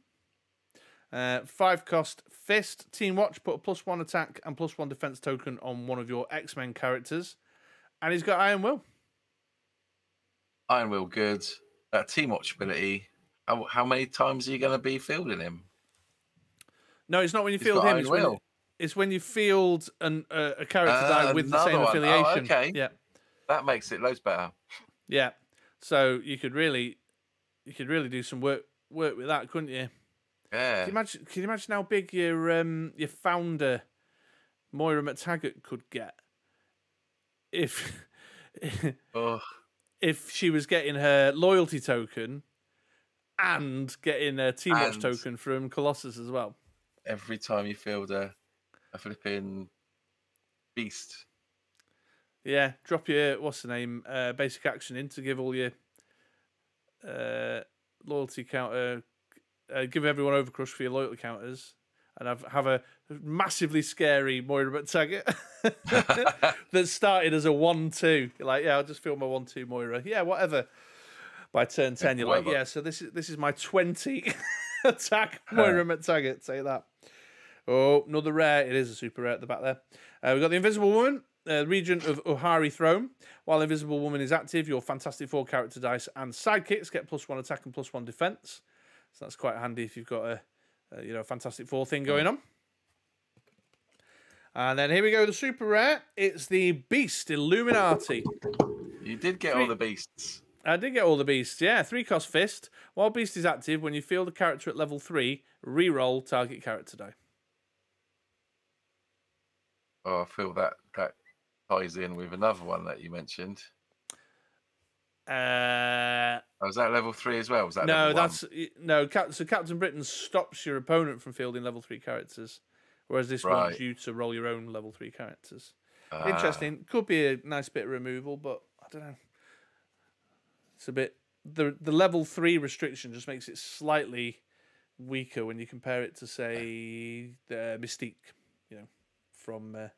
5-cost fist. Team watch. Put a +1 attack and +1 defense token on one of your X-Men characters. And he's got Iron Will. Iron Will, good. That team watch ability. How many times are you going to be fielding him? No, it's not when you field him. It's when you field a character die with the same affiliation. Oh, okay. Yeah, that makes it loads better. Yeah, so you could really do some work with that, couldn't you? Yeah. Can you imagine how big your founder Moira McTaggart could get if if she was getting her loyalty token and getting a team watch token from Colossus as well. Every time you field a flipping beast. Yeah, drop your what's the name basic action in to give all your loyalty counter. Give everyone overcrush for your loyalty counters, and have a massively scary Moira McTaggart that started as a 1/2. You're like, yeah, I'll just field my 1/2 Moira. Yeah, whatever. By turn 10, you're like, yeah. So this is my 20 attack Moira McTaggart. Say that. Oh, another rare. It is a super rare at the back there. We've got the Invisible Woman, Regent of Uhari Throne. While Invisible Woman is active, your Fantastic Four character dice and sidekicks get +1 attack and +1 defense. So that's quite handy if you've got a Fantastic Four thing going on. And then here we go, the super rare. It's the Beast Illuminati. You did get all the beasts. I did get all the beasts, yeah. 3-cost fist. While Beast is active, when you field a character at level 3, re-roll target character die. Oh, I feel that ties in with another one that you mentioned. Was that level 3 as well? Was that no? No. So Captain Britain stops your opponent from fielding level 3 characters, whereas this wants you to roll your own level 3 characters. Interesting. Could be a nice bit of removal, but I don't know. It's a bit the level 3 restriction just makes it slightly weaker when you compare it to say the Mystique, you know, from the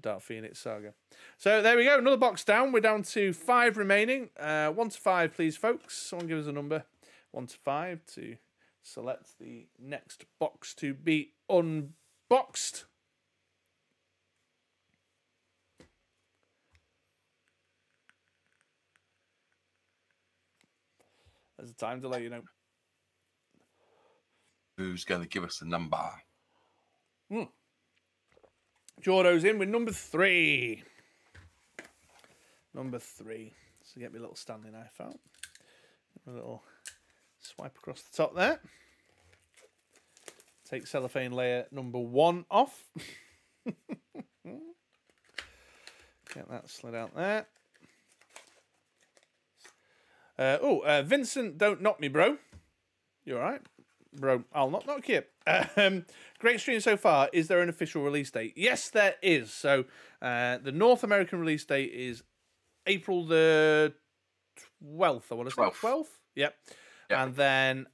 Dark Phoenix saga. So there we go, another box down. We're down to 5 remaining. 1 to 5, please, folks. Someone give us a number 1 to 5 to select the next box to be unboxed. There's a time delay, you know. Who's going to give us the number? Jordo's in with number 3. Number 3. So get me a little Stanley knife out. A little swipe across the top there. Take cellophane layer number 1 off. Get that slid out there. Vincent, don't knock me, bro. You all right? Bro, I'll not knock you. Great stream so far. Is there an official release date? Yes, there is. So the North American release date is April the 12th. I want to say 12th. Yep. And then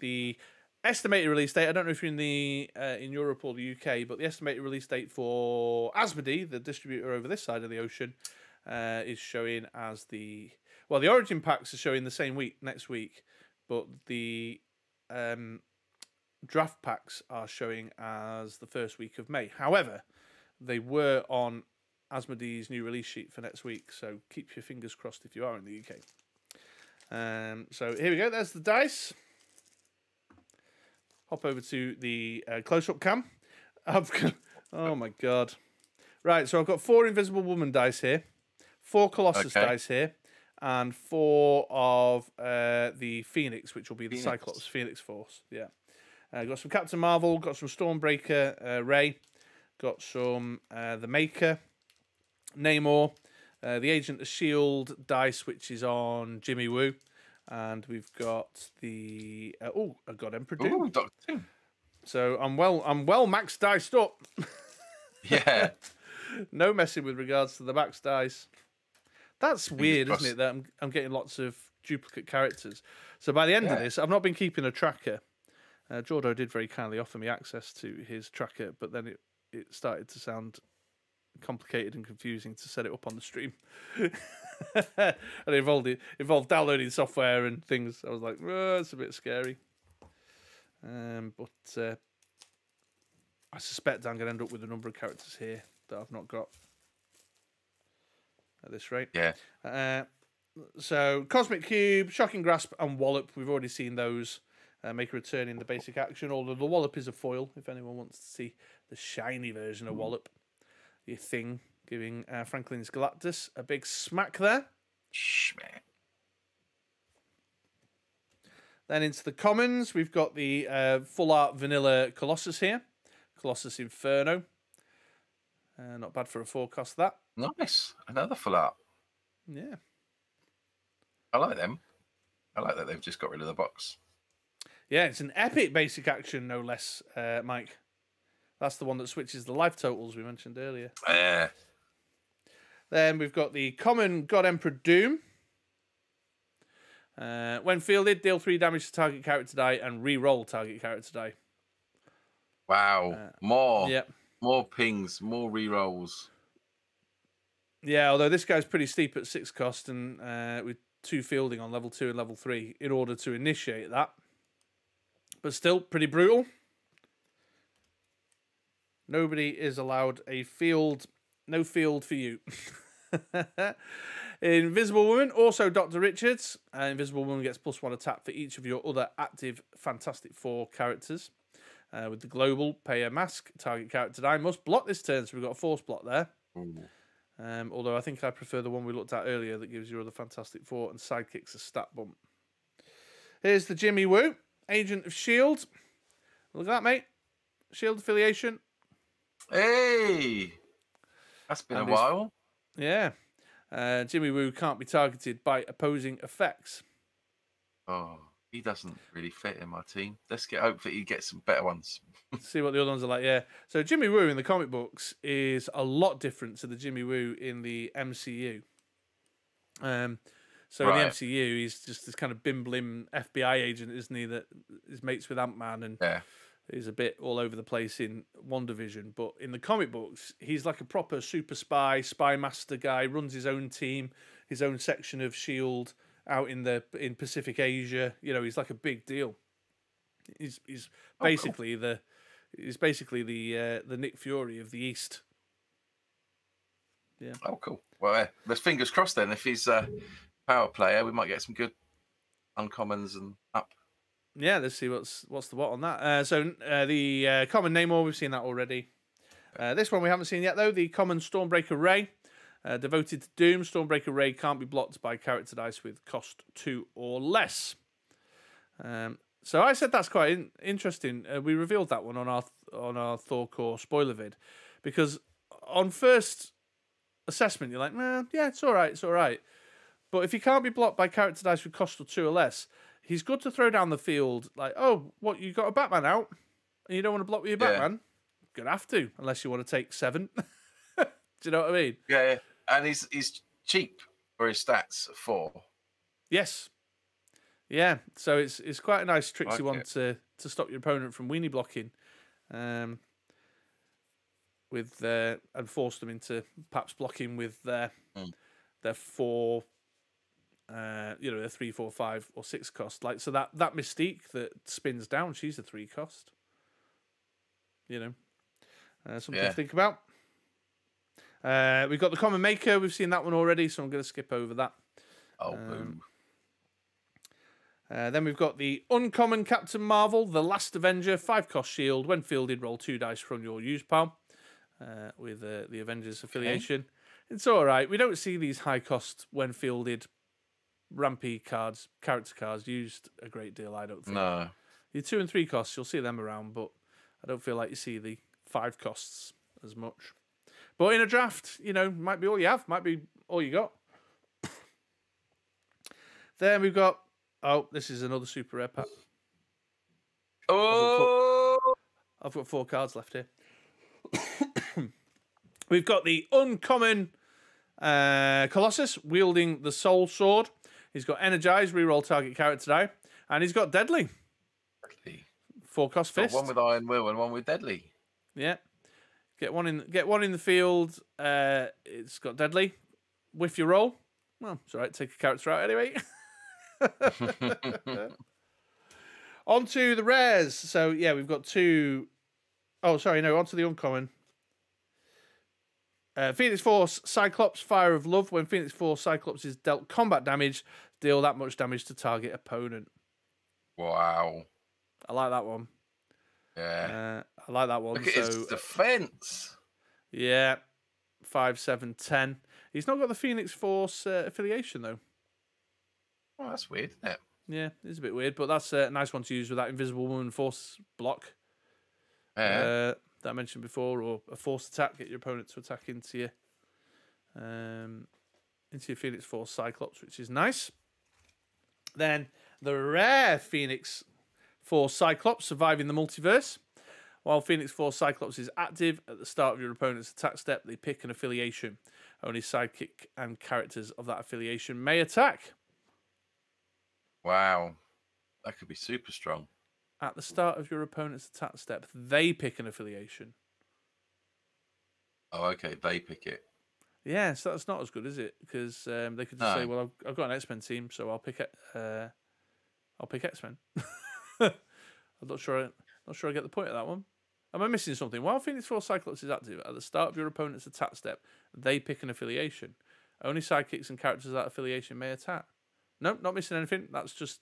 the estimated release date. I don't know if you're in the in Europe or the UK, but the estimated release date for Asmodee, the distributor over this side of the ocean, is showing as the Origin packs are showing the same week next week, but the draft packs are showing as the first week of May. However, they were on Asmodee's new release sheet for next week, so keep your fingers crossed if you are in the UK. So here we go. There's the dice. Hop over to the close-up cam. Oh, my God. Right, so I've got 4 Invisible Woman dice here, 4 Colossus dice here, and 4 of the Phoenix, which will be the Cyclops Phoenix Force. Yeah. Got some Captain Marvel, got some Stormbreaker Rey, got some The Maker, Namor, the Agent of S.H.I.E.L.D. dice, which is on Jimmy Woo, and we've got the I've got Emperor Doom. Dr. Doom. So I'm well max diced up. Yeah. No messing with regards to the max dice. That's weird, isn't it? That I'm getting lots of duplicate characters. So by the end of this, I've not been keeping a tracker. Jordo did very kindly offer me access to his tracker, but then it started to sound complicated and confusing to set it up on the stream. And it involved downloading software and things. I was like, oh, it's a bit scary. But I suspect I'm going to end up with a number of characters here that I've not got at this rate. Yeah. So Cosmic Cube, Shocking Grasp, and Wallop. We've already seen those. Make a return in the basic action, although the Wallop is a foil. If anyone wants to see the shiny version of Wallop, your thing giving Franklin's Galactus a big smack there. Smack. Then into the commons, we've got the full art vanilla Colossus here, Colossus Inferno. Not bad for a 4 cost, that. Nice. Another full art. Yeah. I like them. I like that they've just got rid of the box. Yeah, it's an epic basic action, no less, Mike. That's the one that switches the life totals we mentioned earlier. Yeah. Then we've got the common God Emperor Doom. When fielded, deal 3 damage to target character die and re-roll target character die. Wow. More. Yep. More pings, more re-rolls. Yeah, although this guy's pretty steep at 6 cost and with 2 fielding on level 2 and level 3 in order to initiate that. But still pretty brutal. Nobody is allowed a field. No field for you. Invisible Woman, also Dr. Richards. Invisible Woman gets +1 attack for each of your other active Fantastic Four characters. With the global, pay a mask, target character die must block this turn, so we've got a force block there. Mm. Although I think I prefer the one we looked at earlier that gives your other Fantastic Four and sidekicks a stat bump. Here's the Jimmy Woo, Agent of S.H.I.E.L.D. Look at that, mate. S.H.I.E.L.D. affiliation. Hey! That's been a while. Yeah. Jimmy Woo can't be targeted by opposing effects. Oh, he doesn't really fit in my team. Let's get hope that he gets some better ones. See what the other ones are like, yeah. So Jimmy Woo in the comic books is a lot different to the Jimmy Woo in the MCU. So right. In the MCU, he's just this kind of bim-blim FBI agent, isn't he, that is mates with Ant-Man and... Yeah. He's a bit all over the place in WandaVision, but in the comic books, he's like a proper super spy, spy master guy, runs his own team, his own section of S.H.I.E.L.D. out in Pacific Asia. You know, he's like a big deal. He's basically the Nick Fury of the East. Yeah. Oh, cool. Well, there's fingers crossed then. If he's a power player, we might get some good uncommons and up. Yeah, let's see what's the what on that. So the common Namor, we've seen that already. This one we haven't seen yet, though, the common Stormbreaker Ray. Devoted to Doom, Stormbreaker Ray can't be blocked by character dice with cost 2 or less. So I said that's quite interesting. We revealed that one on our Thor Core spoiler vid, because on first assessment, you're like, man, yeah, it's all right, it's all right. But if you can't be blocked by character dice with cost 2 or less... He's good to throw down the field, like, oh, what, you got a Batman out? And you don't want to block with your Batman? Yeah. Gonna have to, unless you want to take 7. Do you know what I mean? Yeah, and he's cheap for his stats at 4. Yes. Yeah, so it's quite a nice, tricksy one to stop your opponent from weenie blocking and force them into perhaps blocking with their 4... you know, a 3, 4, 5, or 6 cost. Like, so that Mystique that spins down, she's a 3 cost. You know, something to think about. We've got the Common Maker. We've seen that one already, so I'm going to skip over that. Oh, boom. Then we've got the Uncommon Captain Marvel, the Last Avenger, 5 cost shield. When fielded, roll 2 dice from your use pal with the Avengers affiliation. Okay. It's all right. We don't see these high cost when fielded rampy cards, character cards used a great deal, I don't think. No. Your 2 and 3 costs, you'll see them around, but I don't feel like you see the 5 costs as much. But in a draft, you know, might be all you have, might be all you got. Then we've got, oh, this is another super rare pack. Oh! I've got 4 cards left here. We've got the uncommon Colossus wielding the Soul Sword. He's got Energize, reroll target character die, and he's got Deadly. 4 cost fist. One with Iron Will and one with Deadly. Yeah, get one in the field. It's got Deadly. Whiff your roll. Well, it's all right. Take a character out anyway. Onto the rares. So yeah, we've got 2. Oh, sorry, no. Onto the uncommon. Phoenix Force, Cyclops, Fire of Love. When Phoenix Force, Cyclops is dealt combat damage, deal that much damage to target opponent. Wow. I like that one. Yeah. I like that one. Look at his defense. Yeah. 5, 7, 10. He's not got the Phoenix Force affiliation, though. Oh, that's weird, isn't it? Yeah, it's a bit weird, but that's a nice one to use with that Invisible Woman Force block. Yeah. that I mentioned before, or a forced attack, get your opponent to attack into your Phoenix Force Cyclops, which is nice. Then the rare Phoenix Force Cyclops, Surviving the Multiverse. While Phoenix Force Cyclops is active, at the start of your opponent's attack step, they pick an affiliation. Only sidekick and characters of that affiliation may attack. Wow. That could be super strong. At the start of your opponent's attack step, they pick an affiliation. Oh, okay. They pick it. Yeah, so that's not as good, is it? Because they could just say, well, I've got an X-Men team, so I'll pick X-Men. I'm not sure I get the point of that one. Am I missing something? While Phoenix Force Cyclops is active, at the start of your opponent's attack step, they pick an affiliation. Only sidekicks and characters of that affiliation may attack. Nope, not missing anything. That's just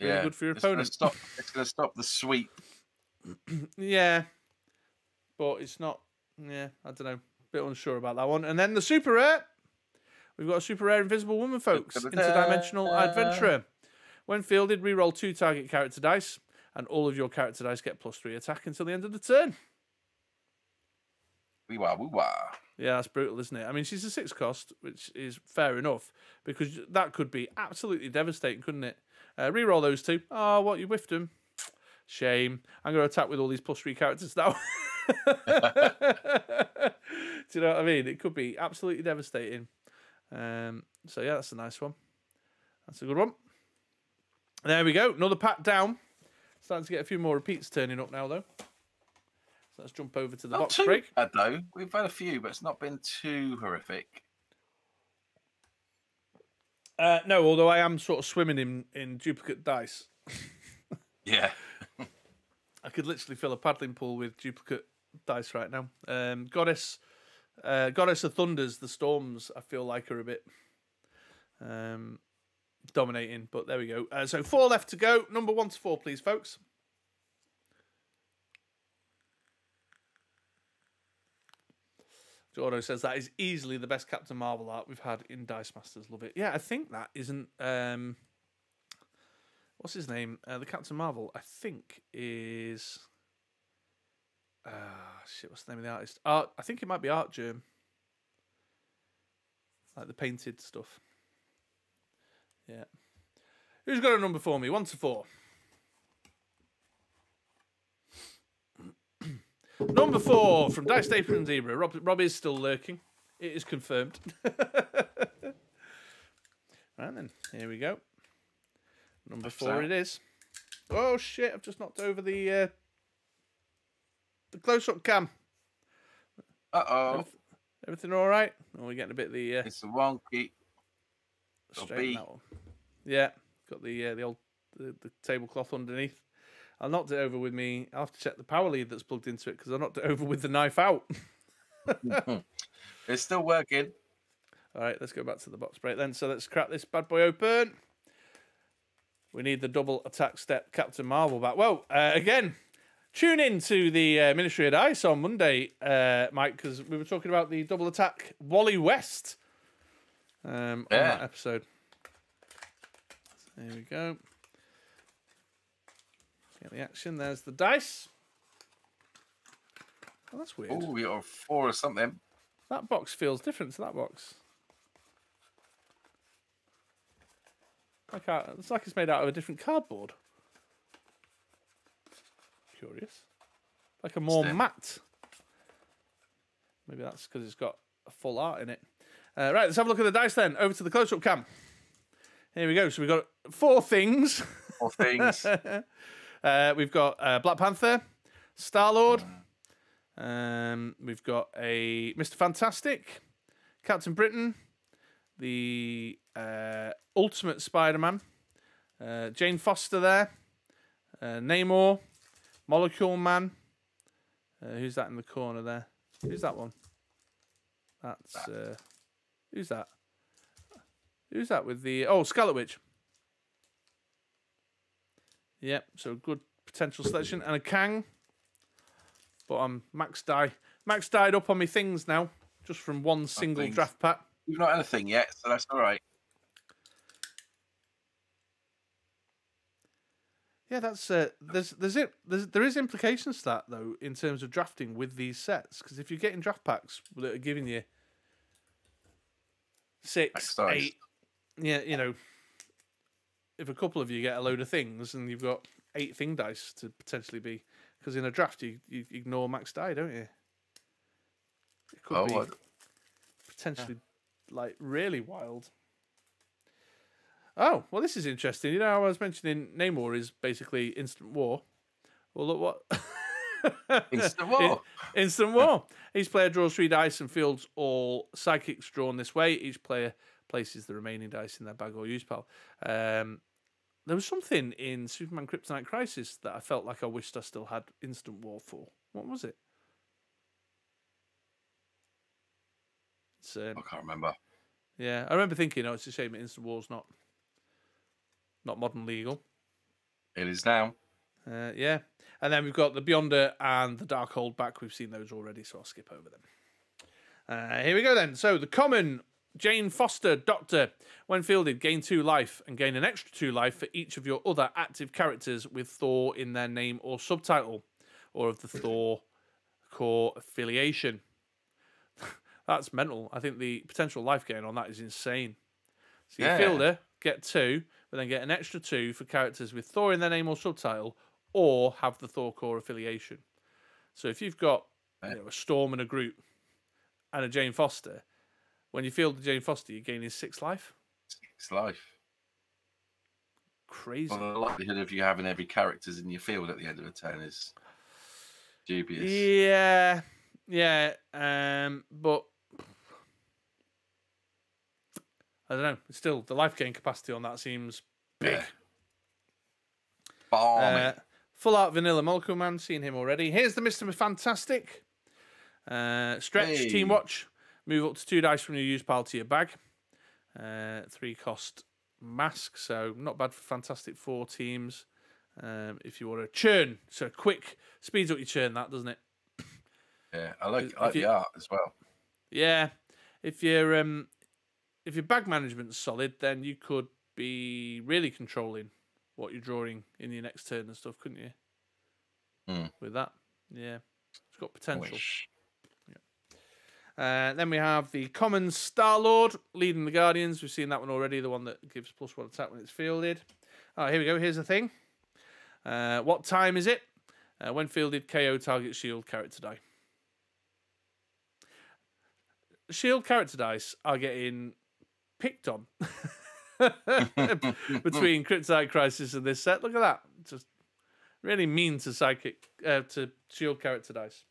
really good for your opponent. It's going to stop the sweep. Yeah. But it's not... Yeah, I don't know. Bit unsure about that one. And then the super rare. We've got a super rare Invisible Woman, folks. Interdimensional Adventurer. When fielded, reroll 2 target character dice, and all of your character dice get +3 attack until the end of the turn. Wee-wah, wee-wah. Yeah, that's brutal, isn't it? I mean, she's a 6-cost, which is fair enough, because that could be absolutely devastating, couldn't it? Reroll those 2. Oh, what, you whiffed them. Shame. I'm going to attack with all these +3 characters now. Do you know what I mean? It could be absolutely devastating. So, yeah, that's a nice one. That's a good one. There we go. Another pack down. Starting to get a few more repeats turning up now, though. So let's jump over to the box break. Not too bad, though. We've had a few, but it's not been too horrific. No, although I am sort of swimming in duplicate dice. Yeah. I could literally fill a paddling pool with duplicate dice right now. Goddess of Thunders, the Storms, I feel like are a bit... dominating, but there we go. So 4 left to go. Number 1 to 4, please, folks. Jordo says that is easily the best Captain Marvel art we've had in Dice Masters. Love it. Yeah, I think that isn't... what's his name? The Captain Marvel, I think, is... shit, what's the name of the artist? I think it might be Art Germ. Like the painted stuff. Yeah. Who's got a number for me? 1 to 4. Number 4 from Dice Staple and Zebra. Rob is still lurking. It is confirmed. Right then, here we go. Number 4 it is. Oh shit! I've just knocked over the close-up cam. Uh oh. Everything all right? Oh, we're getting a bit of the. It's a wonky. Straighten that one. Yeah, got the old tablecloth underneath. I knocked it over with me. I'll have to check the power lead that's plugged into it because I knocked it over with the knife out. It's still working. All right, let's go back to the box break then. So let's crack this bad boy open. We need the double attack step Captain Marvel back. Well, again, tune in to the Ministry of Dice on Monday, Mike, because we were talking about the double attack Wally West. On that episode. So there we go. Get the action. There's the dice. Oh, that's weird. Oh, we got 4 or something. That box feels different to that box. It's like it's made out of a different cardboard. Curious. Like a more matte. Maybe that's because it's got a full art in it. Right, let's have a look at the dice then. Over to the close-up cam. Here we go. So we've got 4 things. 4 things. We've got Black Panther, Star-Lord. We've got a Mr. Fantastic, Captain Britain, the Ultimate Spider-Man, Jane Foster there, Namor, Molecule Man. Who's that in the corner there? Who's that one? That's... Who's that? Who's that with the... Oh, Scarlet Witch. Yep, so good potential selection. And a Kang. But I'm Max died up on me things now. Just from one single draft pack. You've not had a thing yet, so that's all right. Yeah, that's there is implications to that though in terms of drafting with these sets, because if you're getting draft packs that are giving you 6, 8, yeah, you know, if a couple of you get a load of things and you've got 8 thing dice to potentially be, because in a draft you ignore max die, don't you? It could be potentially like really wild. Oh, well, this is interesting. You know, I was mentioning Namor is basically instant war. Well, look what... Instant war. Instant war. Each player draws 3 dice and fields all psychics drawn this way. Each player places the remaining dice in their bag or use pal. There was something in Superman Kryptonite Crisis that I felt like I wished I still had instant war for. What was it? I can't remember. Yeah, I remember thinking, oh, it's a shame that instant war's not modern legal. It is now. Yeah. And then we've got the Beyonder and the Darkhold back. We've seen those already, so I'll skip over them. Here we go then. So the common Jane Foster Doctor, when fielded, gain 2 life and gain an extra 2 life for each of your other active characters with Thor in their name or subtitle, or of the Thor core affiliation. That's mental. I think the potential life gain on that is insane. So you field her, get 2, but then get an extra 2 for characters with Thor in their name or subtitle, or have the Thor core affiliation. So if you've got, you know, a Storm and a Groot and a Jane Foster, when you field the Jane Foster, you're gaining 6 life. 6 life. Crazy. Well, the likelihood of you having every character's in your field at the end of a turn is dubious. Yeah. Yeah. But I don't know. Still, the life gain capacity on that seems big. Yeah. Full Art Vanilla Molko Man, seen him already. Here's the Mr. Fantastic. Stretch, Team Watch. Move up to 2 dice from your use pile to your bag. 3 cost mask, so not bad for Fantastic Four teams. If you want to churn, so quick, speeds up your churn, that, doesn't it? Yeah, I like the art as well. Yeah, if you're... if your bag management's solid, then you could be really controlling what you're drawing in your next turn and stuff, couldn't you? Mm. With that, yeah, it's got potential. Yeah. Then we have the common Star-Lord leading the Guardians. We've seen that one already, the one that gives +1 attack when it's fielded. Oh, here we go. Here's the thing. What time is it? When fielded, KO target shield character die. Shield character dice are getting picked on between Kryptonite Crisis and this set. Look at that. Just really mean to psychic to shield character dice.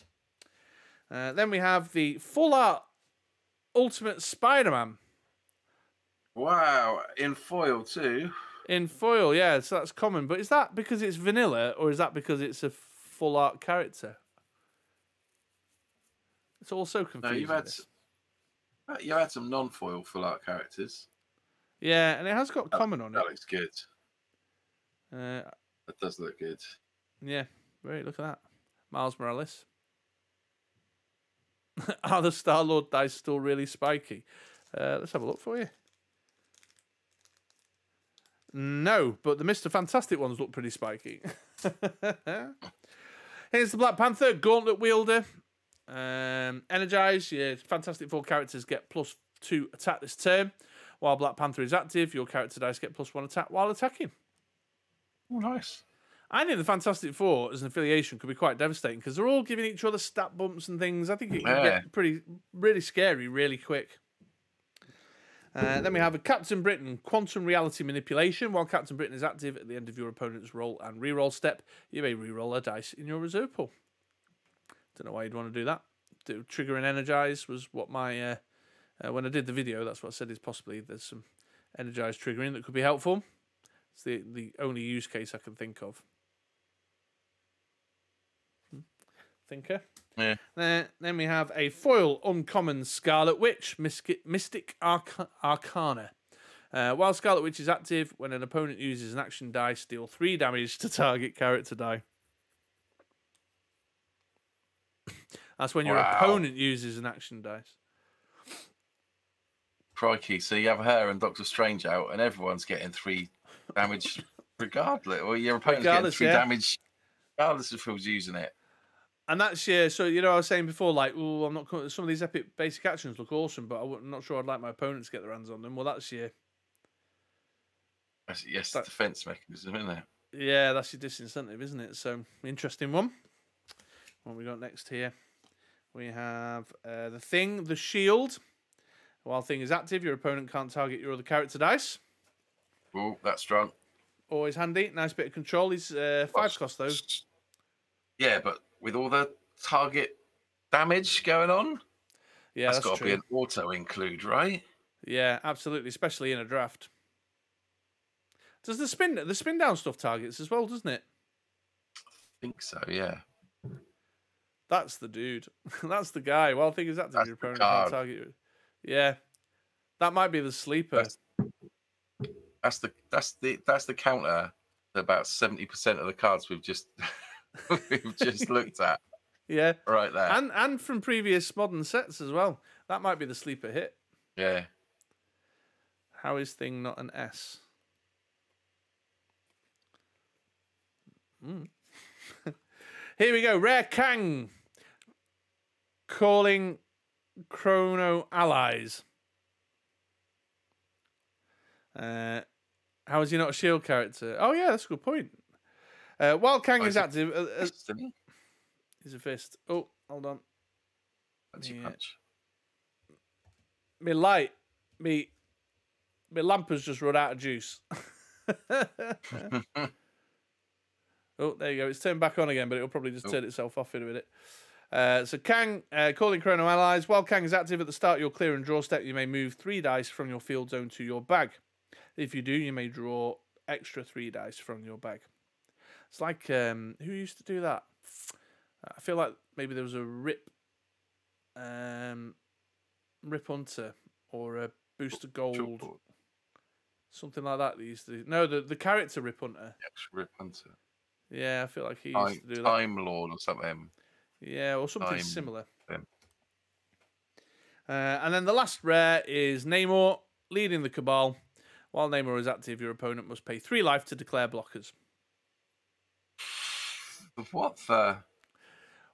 Then we have the Full Art Ultimate Spider-Man. Wow, in foil too. In foil, yeah, so that's common. But is that because it's vanilla, or is that because it's a full art character? It's also confusing. No, you had some non-foil full art characters. Yeah, and it has got common on it. That looks good. That does look good. Yeah, right, look at that. Miles Morales. Are the Star-Lord dice still really spiky? Let's have a look for you. No, but the Mr. Fantastic ones look pretty spiky. Here's the Black Panther, Gauntlet Wielder. Energize, yeah, Fantastic Four characters get +2 attack this turn. While Black Panther is active, your character dice get +1 attack while attacking. Oh, nice. I think the Fantastic Four as an affiliation could be quite devastating because they're all giving each other stat bumps and things. I think it can get really scary really quick. Then we have a Captain Britain, Quantum Reality Manipulation. While Captain Britain is active at the end of your opponent's roll and reroll step, you may reroll a dice in your reserve pool. Don't know why you'd want to do that. Trigger and energize was what my when I did the video, that's what I said, is possibly there's some energize triggering that could be helpful. It's the only use case I can think of. Thinker. Yeah. Then we have a foil uncommon Scarlet Witch, Mystic Arcana. While Scarlet Witch is active, when an opponent uses an action die, deal 3 damage to target character die. That's when your opponent uses an action dice. Crikey. So you have her and Doctor Strange out, and everyone's getting 3 damage regardless. Well, your opponent's getting 3 damage regardless of who's using it. And that's, yeah, so, you know, I was saying before, like, oh, I'm not, some of these epic basic actions look awesome, but I'm not sure I'd like my opponent to get their hands on them. Well, that's your... Yes, that, defense mechanism, isn't it? Yeah, that's your disincentive, isn't it? So, interesting one. What have we got next here? We have the Thing, the Shield. While Thing is active, your opponent can't target your other character dice. Oh, that's strong. Always handy. Nice bit of control. He's 5 cost, though. Yeah, but... with all the target damage going on, yeah, that's got to be an auto include, right? Yeah, absolutely, especially in a draft. Does the spin down stuff targets as well, doesn't it? I think so. Yeah. That's the dude. That's the guy. Well, I think is that your opponent can't target you. Yeah, that might be the sleeper. That's the counter to about 70% of the cards we've just. We've just looked at, yeah, right there, and from previous modern sets as well. That might be the sleeper hit. Yeah. How is Thing not an S? Mm. Here we go. Rare Kang, calling Chrono allies. How is he not a shield character? Oh yeah, that's a good point. While Kang is active, he's a fist. Oh, hold on. That's your punch. Me light, me lamp has just run out of juice. Oh, there you go. It's turned back on again, but it'll probably just turn itself off in a minute. So Kang, calling Chrono allies. While Kang is active, at the start of your clear and draw step, you may move 3 dice from your field zone to your bag. If you do, you may draw extra 3 dice from your bag. It's like, who used to do that? I feel like maybe there was a Rip Hunter or a Booster Gold. Something like that they used to do. No, the character Rip Hunter. Yes, Rip Hunter. Yeah, I feel like he used to do that. Time Lord or something. Yeah, or something similar. And then the last rare is Namor, leading the Cabal. While Namor is active, your opponent must pay 3 life to declare blockers. What the?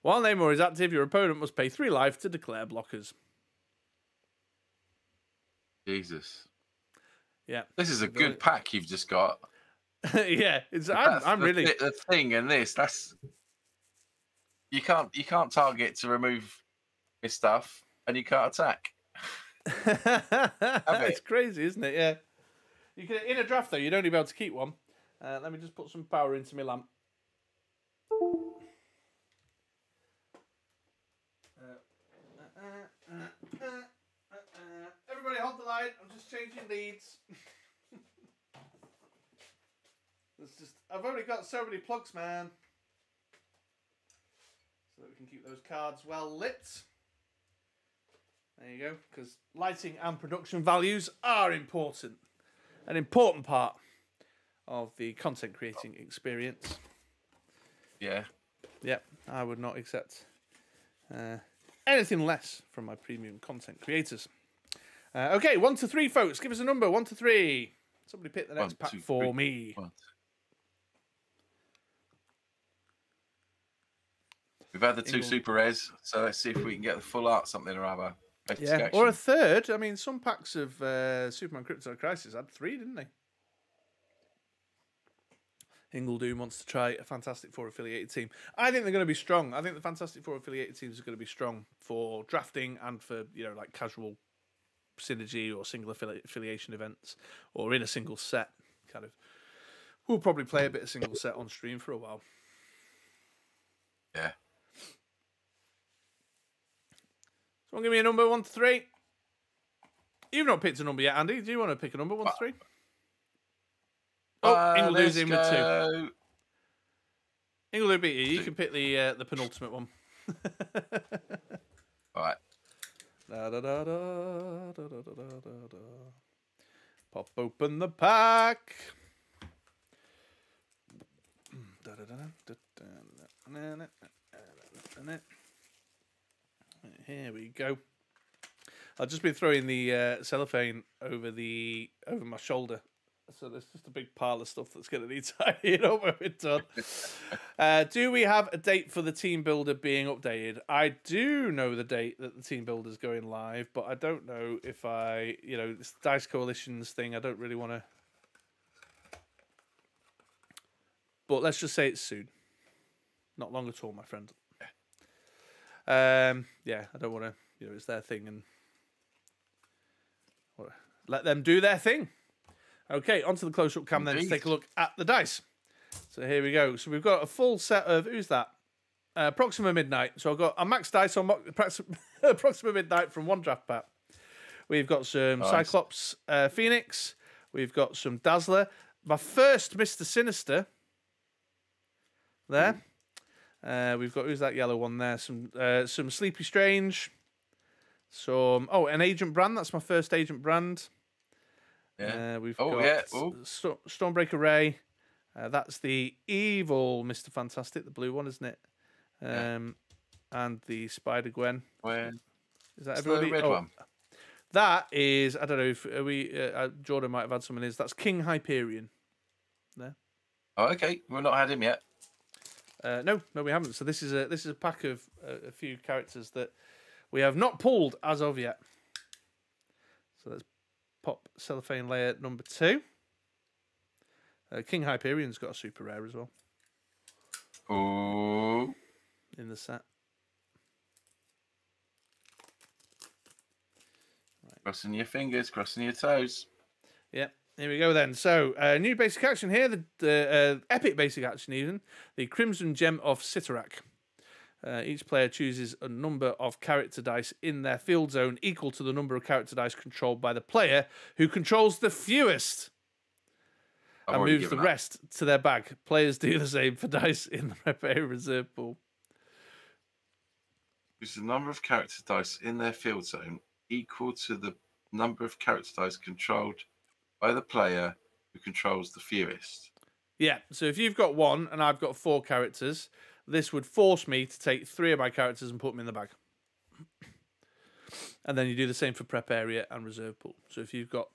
While Namor is active, your opponent must pay 3 life to declare blockers. Jesus. Yeah. This is a good pack you've just got. Yeah, it's. I'm really the Thing in this. That's you can't target to remove his stuff, and you can't attack. It's crazy, isn't it? Yeah. You can in a draft though. You'd only be able to keep one. Let me just put some power into my lamp. Everybody hold the line, I'm just changing leads. It's just, I've only got so many plugs, man. So that we can keep those cards well lit. There you go, because lighting and production values are important. An important part of the content creating experience. Yeah. Yep, I would not accept anything less from my premium content creators. Okay, 1 to 3, folks. Give us a number, 1 to 3. Somebody pick the next pack for me. We've had the 2 super rares, so let's see if we can get the full art something or other. Yeah, or a 3rd. I mean, some packs of Superman Crypto Crisis had 3, didn't they? Ingledoom wants to try a Fantastic Four affiliated team. I think they're going to be strong. I think the Fantastic Four affiliated teams are going to be strong for drafting and for, you know, like casual synergy or single affiliation events or in a single set kind of. We'll probably play a bit of single set on stream for a while. Yeah. Someone give me a number, 1 to 3. You've not picked a number yet, Andy. Do you want to pick a number, 1 to 3? Oh, Ingledoom's in with 2. Ingledoom beat you. You can pick the penultimate one. All right. Da, da, da, da, da, da, da, da. Pop open the pack. Da, da, da, da, da, da, da. Here we go. I've just been throwing the cellophane over my shoulder. So there's just a big pile of stuff that's going to need tidying up when we're done. Do we have a date for the team builder being updated? I do know the date that the team builder is going live, but I don't know if I, you know, this Dice Coalitions thing, I don't really want to. But let's just say it's soon. Not long at all, my friend. Yeah, I don't want to, you know, it's their thing and let them do their thing. Okay, onto the close-up cam then to take a look at the dice. So here we go. So we've got a full set of, who's that? Proxima Midnight. So I've got a max dice on Proxima Midnight from one draft pack. We've got some Cyclops Phoenix. We've got some Dazzler. My first Mr. Sinister. There. We've got, who's that yellow one there? Some Sleepy Strange. Some, oh, an Agent Brand. That's my first Agent Brand. Yeah. We've got Stormbreaker Ray. That's the evil Mr. Fantastic, the blue one, isn't it? Yeah. And the Spider Gwen. Is that everybody? The red one. That is, I don't know if we Jordan might have had someone. That's King Hyperion. There. Oh, okay. We've not had him yet. No, we haven't. So this is a pack of a few characters that we have not pulled as of yet. So that's. Pop cellophane layer number 2. King Hyperion's got a super rare as well. Oh, in the set. Right. Crossing your fingers, crossing your toes. Yep. Here we go then. So new basic action here. The epic basic action even. The Crimson Gem of Sitarak. Each player chooses a number of character dice in their field zone equal to the number of character dice controlled by the player who controls the fewest and moves the rest to their bag. Players do the same for dice in the repair reserve pool. It's the number of character dice in their field zone equal to the number of character dice controlled by the player who controls the fewest. Yeah, so if you've got 1 and I've got 4 characters... This would force me to take 3 of my characters and put them in the bag. And then you do the same for prep area and reserve pool. So if you've got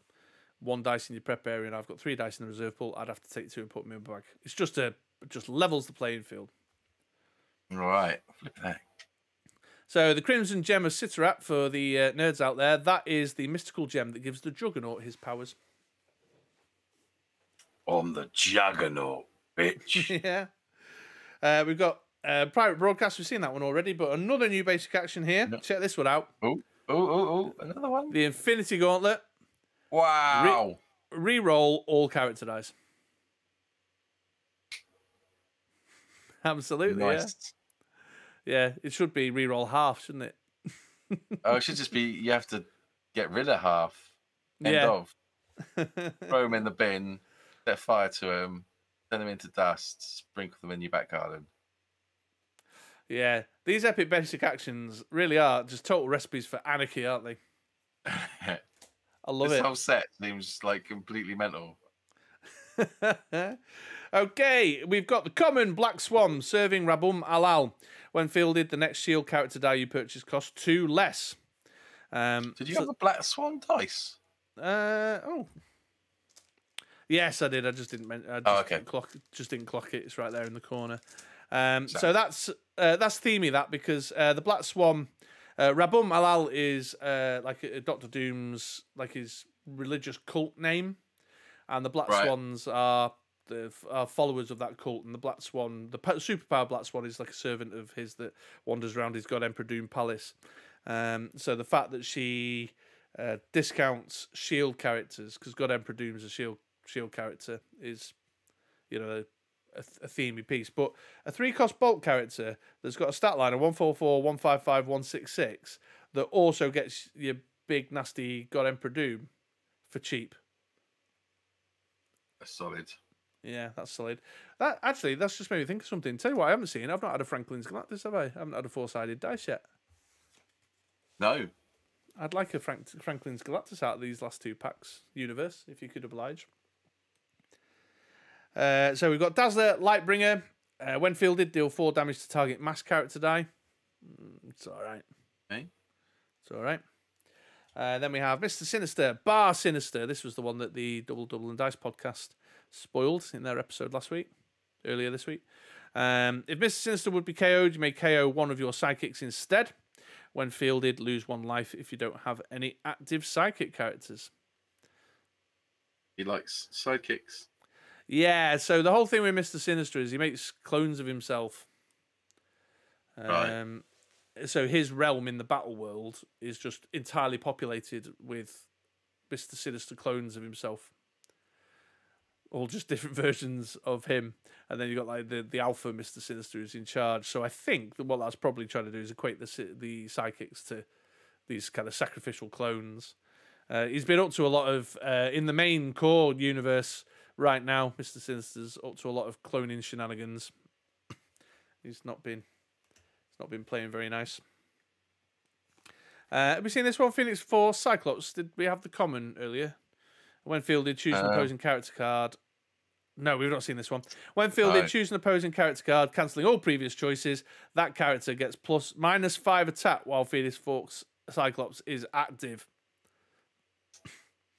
1 dice in your prep area and I've got 3 dice in the reserve pool, I'd have to take 2 and put them in the bag. It's just it just levels the playing field. Right. Okay. So the Crimson Gem of Sitarak, for the nerds out there, that is the mystical gem that gives the Juggernaut his powers. On the Juggernaut, bitch. Yeah. We've got Private Broadcast. We've seen that one already, but another new basic action here. No. Check this one out. Oh, another one. The Infinity Gauntlet. Wow. Reroll all character dice. Absolutely, nice. Yeah. It should be reroll half, shouldn't it? Oh, it should just be you have to get rid of half. End of. Throw them in the bin, set fire to them. Turn them into dust, sprinkle them in your back garden. Yeah, these epic basic actions really are just total recipes for anarchy, aren't they? I love it. This whole set seems like completely mental. Okay, we've got the common Black Swan serving Rabum Alal. When fielded, the next shield character die you purchase costs 2 less. Did you have the Black Swan dice? Yes, I did. I just didn't. I just didn't clock it. It's right there in the corner. So that's themey that because the Black Swan, Rabum Alal is like Doctor Doom's his religious cult name, and the Black Swans are the followers of that cult. And the Black Swan, the superpower Black Swan, is like a servant of his that wanders around his god Emperor Doom palace. So the fact that she discounts shield characters because God Emperor Doom's a shield character is, you know, a themey piece. But a 3-cost bolt character that's got a stat line of 144, 155, 166 that also gets your big nasty God Emperor Doom for cheap. That's solid. Yeah, that's solid. That actually, that's just made me think of something. Tell you what, I haven't seen. I've not had a Franklin's Galactus, have I? I haven't had a 4-sided dice yet. No. I'd like a Franklin's Galactus out of these last 2 packs, Universe, if you could oblige. So we've got Dazzler, Lightbringer. When fielded, deal 4 damage to target mass character die. It's all right. Hey? It's all right. Then we have Mr. Sinister, Bar Sinister. This was the one that the Double Double and Dice podcast spoiled in their episode last week, earlier this week. If Mr. Sinister would be KO'd, you may KO one of your sidekicks instead. When fielded, lose one life if you don't have any active sidekick characters. He likes sidekicks. Yeah, so the whole thing with Mr. Sinister is he makes clones of himself. Right. So his realm in the battle world is just entirely populated with Mr. Sinister clones of himself. All just different versions of him. And then you've got like the alpha Mr. Sinister who's in charge. So I think that what that's probably trying to do is equate the sidekicks to these kind of sacrificial clones. He's been up to a lot of, in the main core universe right now, Mr. Sinister's up to a lot of cloning shenanigans. He's not been playing very nice. Have we seen this one? Phoenix 4, Cyclops. Did we have the common earlier? When fielded, choose an opposing character card. No, we've not seen this one. When fielded, choose an opposing character card, cancelling all previous choices. That character gets ±5 attack while Phoenix Forks Cyclops is active.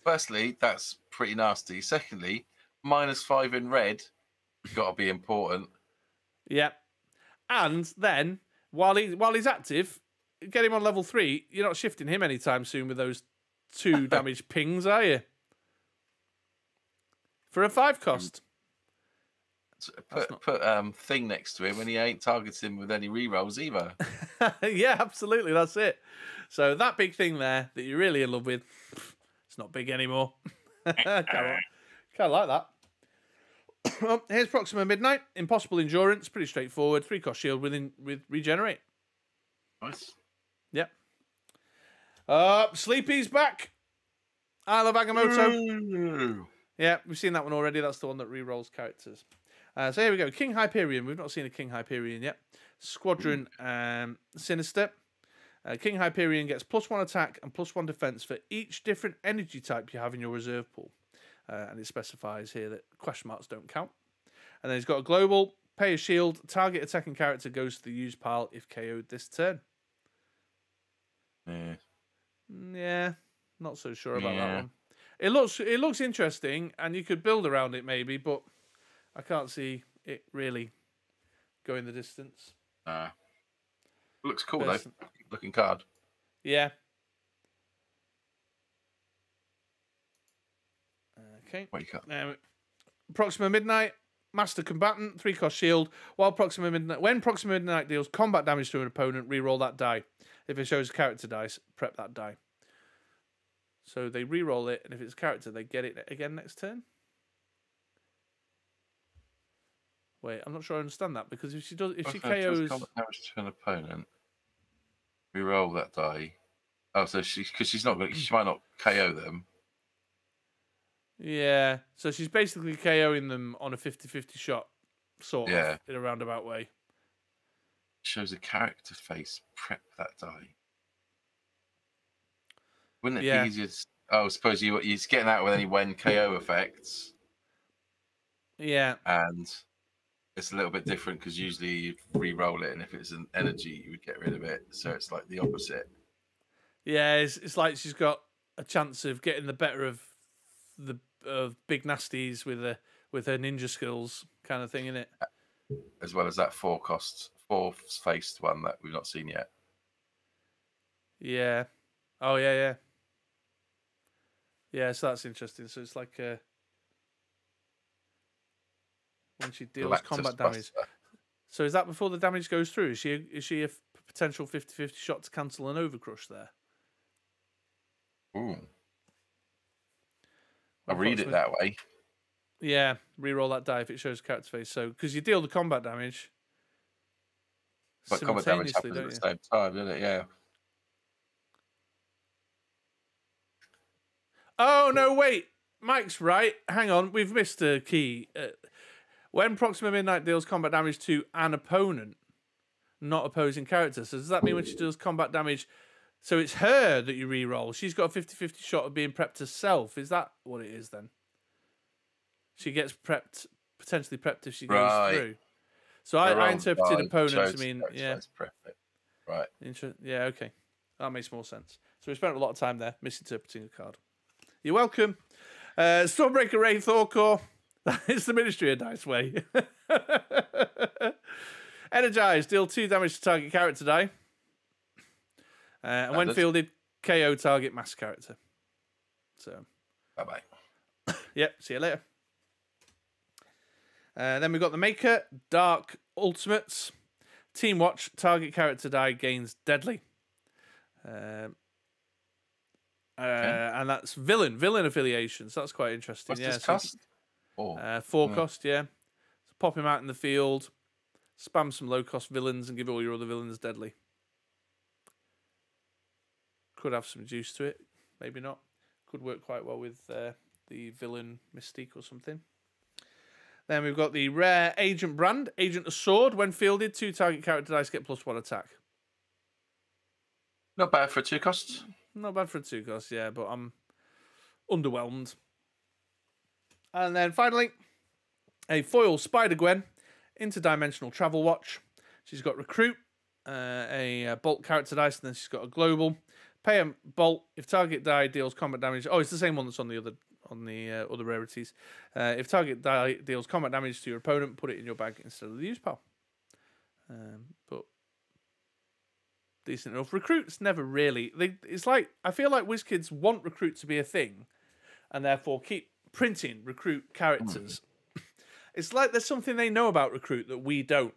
Firstly, that's pretty nasty. Secondly, -5 in red, got to be important. Yep. Yeah. And then, while he's active, get him on level 3. You're not shifting him anytime soon with those 2 damage pings, are you? For a 5 cost. Put thing next to him and he ain't targeting with any rerolls either. Yeah, absolutely. That's it. So that big thing there that you're really in love with, it's not big anymore. Kind of like that. Well, here's Proxima Midnight. Impossible Endurance. Pretty straightforward. 3 cost shield with Regenerate. Nice. Yep. Sleepy's back. Isle of Agamotto. Yeah, we've seen that one already. That's the one that re-rolls characters. So here we go. King Hyperion. We've not seen a King Hyperion yet. Squadron Sinister. King Hyperion gets +1 attack and +1 defense for each different energy type you have in your reserve pool. And it specifies here that question marks don't count. And then he's got a global. Pay a shield. Target attacking character goes to the used pile if KO'd this turn. Yeah. Yeah. Not so sure about that one. It looks interesting, and you could build around it maybe, but I can't see it really going the distance. Looks cool though. Looking card. Yeah. Okay. Wake up. Proxima Midnight, Master Combatant, 3 cost shield. While Proxima Midnight deals combat damage to an opponent, re-roll that die. If it shows character dice, prep that die. So they re-roll it, and if it's character, they get it again next turn. Wait, I'm not sure I understand that, because if she does, if she KOs combat damage to an opponent, re-roll that die. Oh, so she might not KO them. Yeah, so she's basically KOing them on a 50-50 shot, sort of, in a roundabout way. Shows a character face. Prep that die. Wouldn't it be easier to... Oh, I suppose you're getting out with any when KO effects. Yeah. And it's a little bit different because usually you'd re-roll it, and if it's an energy, you would get rid of it. So it's like the opposite. Yeah, it's like she's got a chance of getting the better of the big nasties with her ninja skills kind of thing, isn't it? As well as that 4-faced one that we've not seen yet. Yeah. Oh, yeah. Yeah, so that's interesting. So it's like when she deals combat damage. So is that before the damage goes through? Is she a potential 50-50 shot to cancel an overcrush there? Ooh. I read it that way. Yeah, re-roll that die if it shows character face. So because you deal the combat damage. But combat damage happens at the same time, doesn't it? Yeah. Oh, no, wait. Mike's right. Hang on. We've missed a key. When Proxima Midnight deals combat damage to an opponent, not opposing character. So does that mean when she deals combat damage, so it's her that you re-roll? She's got a 50-50 shot of being prepped herself. Is that what it is then? She gets prepped, potentially prepped if she goes through. So I interpreted opponent to mean... Yeah. Right. Yeah, okay. That makes more sense. So we spent a lot of time there misinterpreting a card. You're welcome. Stormbreaker Ray Thorcor. It's the Ministry of Dice way. Energize. Deal 2 damage to target character die. And when fielded, KO target mass character. So. Bye-bye. Yep, see you later. Then we've got the Maker. Dark Ultimates. Team Watch. Target character die gains deadly. Okay. And that's villain affiliation. So that's quite interesting. What's his cost? Four cost, yeah. So pop him out in the field, spam some low cost villains, and give all your other villains deadly. Could have some juice to it, maybe not. Could work quite well with the villain Mystique or something. Then we've got the rare Agent Brand, Agent of Sword. When fielded, 2 target character dice get +1 attack. Not bad for a 2 cost. Not bad for a 2 cost, yeah, but I'm underwhelmed. And then finally, a foil Spider-Gwen, interdimensional travel watch. She's got recruit, a bolt character dice, and then she's got a global. Pay a bolt if target die deals combat damage. Oh, it's the same one that's on the other rarities. If target die deals combat damage to your opponent, put it in your bag instead of the use pal. But decent enough. Recruits never really. It's like I feel like WizKids want recruit to be a thing, and therefore keep printing recruit characters. It's like there's something they know about recruit that we don't.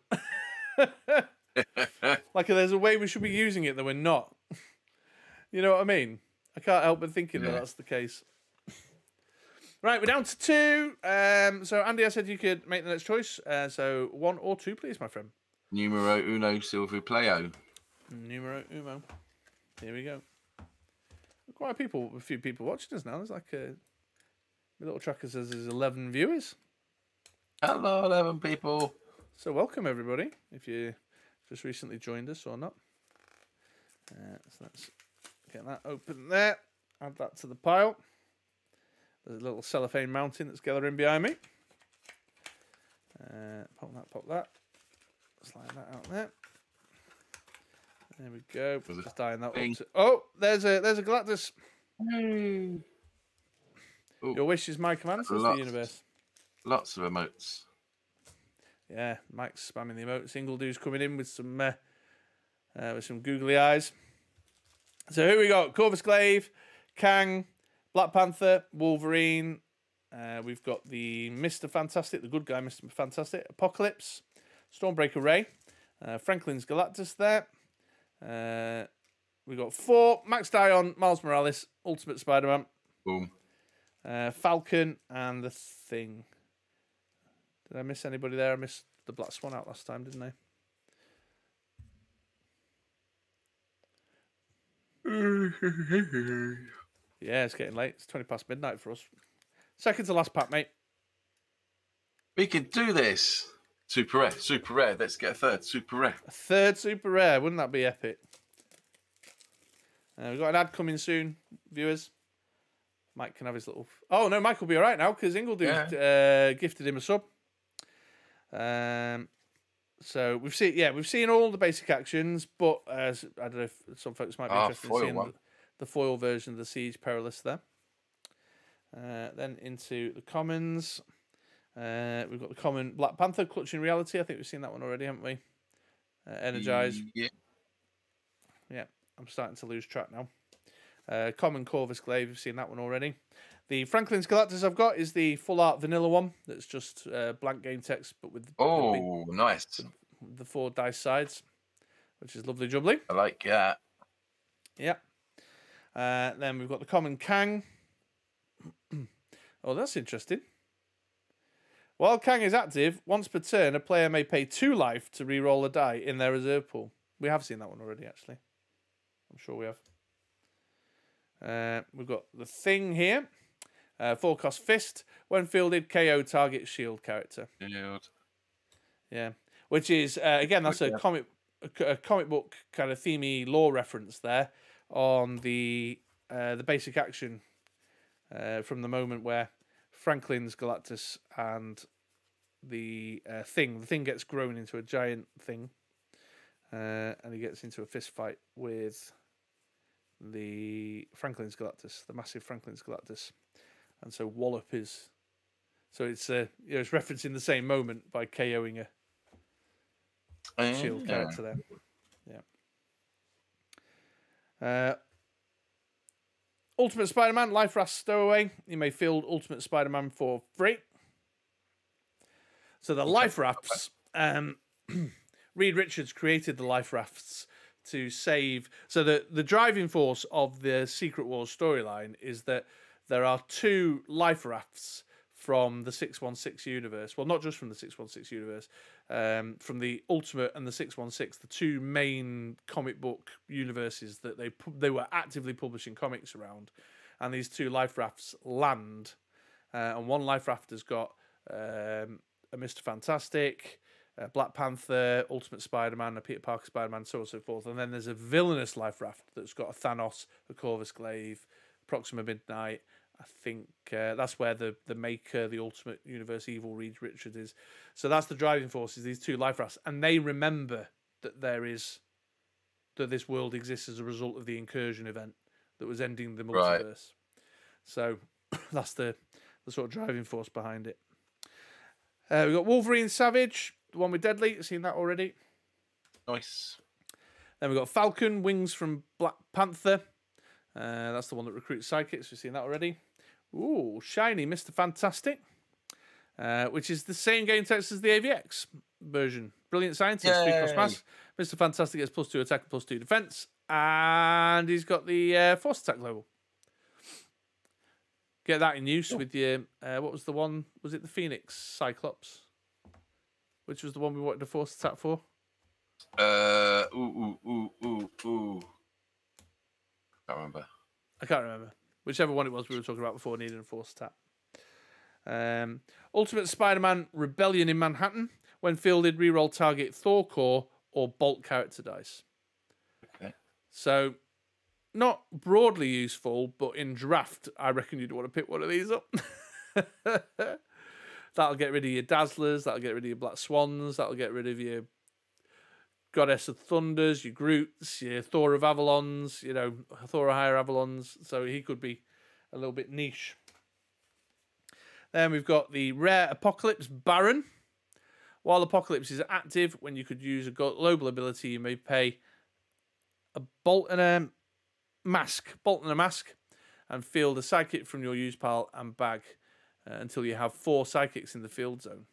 Like there's a way we should be using it that we're not. You know what I mean? I can't help but thinking that that's the case. Right, we're down to 2. So Andy, I said you could make the next choice. So 1 or 2, please, my friend. Numero uno, silver playo. Numero uno. Here we go. Quite a few people watching us now. There's like a my little tracker says there's 11 viewers. Hello, 11 people. So welcome, everybody, if you just recently joined us or not. So let's get that open there. Add that to the pile. There's a little cellophane mountain that's gathering behind me. Pop that. Slide that out there. There we go. Just dyeing that up. Oh, there's a Galactus. Hey. Ooh, your wish is my command, says the universe. Lots of emotes. Yeah, Mike's spamming the emotes. Ingledu's coming in with some googly eyes. So here we go. Corvus Glaive, Kang, Black Panther, Wolverine. We've got the Mr. Fantastic, the good guy, Mr. Fantastic, Apocalypse, Stormbreaker Ray, Franklin's Galactus there. We've got 4, Max Dion, Miles Morales, Ultimate Spider-Man. Boom. Falcon and the Thing. Did I miss anybody there? I missed the Black Swan out last time, didn't I? Yeah, it's getting late. It's 20 past midnight for us. Second to last pack, mate. We can do this. Super rare, super rare. Let's get a third super rare. A third super rare. Wouldn't that be epic? We've got an ad coming soon, viewers. Mike can have his little... Oh, no, Mike will be all right now because Ingledew gifted him a sub. So we've seen all the basic actions, but I don't know if some folks might be interested in seeing the foil version of the Siege Perilous there. Then into the commons. We've got the common Black Panther, Clutching Reality. I think we've seen that one already, haven't we? Energize. Yeah. Yeah, I'm starting to lose track now. Common Corvus Glaive, we've seen that one already. The Franklin's Galactus I've got is the full art vanilla one that's just blank game text, but with the 4 dice sides, which is lovely jubbly. I like that. Yeah. Then we've got the common Kang. Oh, that's interesting. While Kang is active, once per turn, a player may pay 2 life to re-roll a die in their reserve pool. We have seen that one already, actually. I'm sure we have. We've got the Thing here. 4 cost fist. When fielded, KO target shield character. Shield. Yeah, which is again that's a comic book kind of themey lore reference there on the basic action from the moment where Franklin's Galactus and the thing gets grown into a giant thing, and he gets into a fist fight with the Franklin's Galactus, the massive Franklin's Galactus, and so Wallop is, so it's you know, it's referencing the same moment by KOing a Shield character there. Yeah. Ultimate Spider-Man, Life Raft Stowaway. You may field Ultimate Spider-Man for free. So the life rafts, Reed Richards created the life rafts to save. So the driving force of the Secret Wars storyline is that there are two life rafts from the 616 universe. Well, not just from the 616 universe, from the Ultimate and the 616, the two main comic book universes that they were actively publishing comics around. And these two life rafts land. And one life raft has got a Mr. Fantastic, Black Panther, Ultimate Spider-Man, a Peter Parker Spider-Man, so on and so forth. And then there's a villainous life raft that's got a Thanos, a Corvus Glaive, Proxima Midnight. I think that's where the Maker, the Ultimate Universe Evil, Reed Richards is. So that's the driving force, is these two life rafts. And they remember that that this world exists as a result of the incursion event that was ending the multiverse. Right. So that's the sort of driving force behind it. We've got Wolverine Savage, the one with Deadly. Seen that already. Nice. Then we've got Falcon, Wings from Black Panther. That's the one that recruits sidekicks. We've seen that already. Ooh, shiny Mr. Fantastic, which is the same game text as the AVX version. Brilliant Scientist, 3+ mass. Mr. Fantastic gets +2 attack and +2 defense. And he's got the force attack level. Get that in use with your, what was the one? Was it the Phoenix Cyclops? Which was the one we wanted the force attack for? I can't remember. Whichever one it was we were talking about before needing a force attack. Ultimate Spider-Man Rebellion in Manhattan. When fielded, reroll target Thor core or Bolt character dice. Okay. So, not broadly useful, but in draft, I reckon you'd want to pick one of these up. That'll get rid of your Dazzlers. That'll get rid of your Black Swans. That'll get rid of your Goddess of Thunders, your Groots, your Thor of Avalons, you know, Thor of Higher Avalons. So he could be a little bit niche. Then we've got the rare Apocalypse Baron. While Apocalypse is active, when you could use a global ability, you may pay a Bolt and a Mask, Bolt and a Mask, and field a sidekick from your use pile and bag until you have 4 sidekicks in the field zone.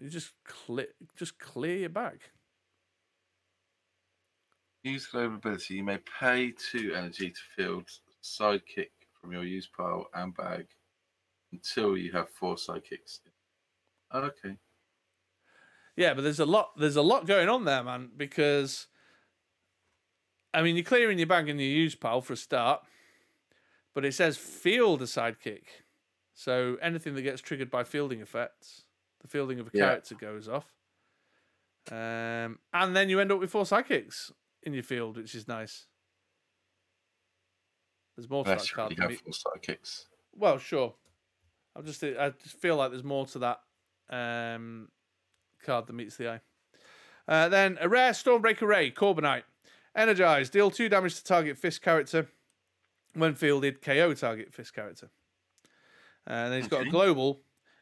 You just clear your bag. Use global ability. You may pay 2 energy to field sidekick from your use pile and bag until you have 4 sidekicks. Okay. Yeah, but there's a lot going on there, man, because I mean you're clearing your bag and your use pile for a start, but it says field a sidekick. So anything that gets triggered by fielding effects, the fielding of a character goes off. And then you end up with 4 sidekicks in your field, which is nice. There's more to that card. You have 4 sidekicks. Well, sure. I just feel like there's more to that card that meets the eye. Then a rare Stormbreaker Ray, Corbinite. Energize. Deal 2 damage to target fist character. When fielded, KO target fist character. And then he's got a global.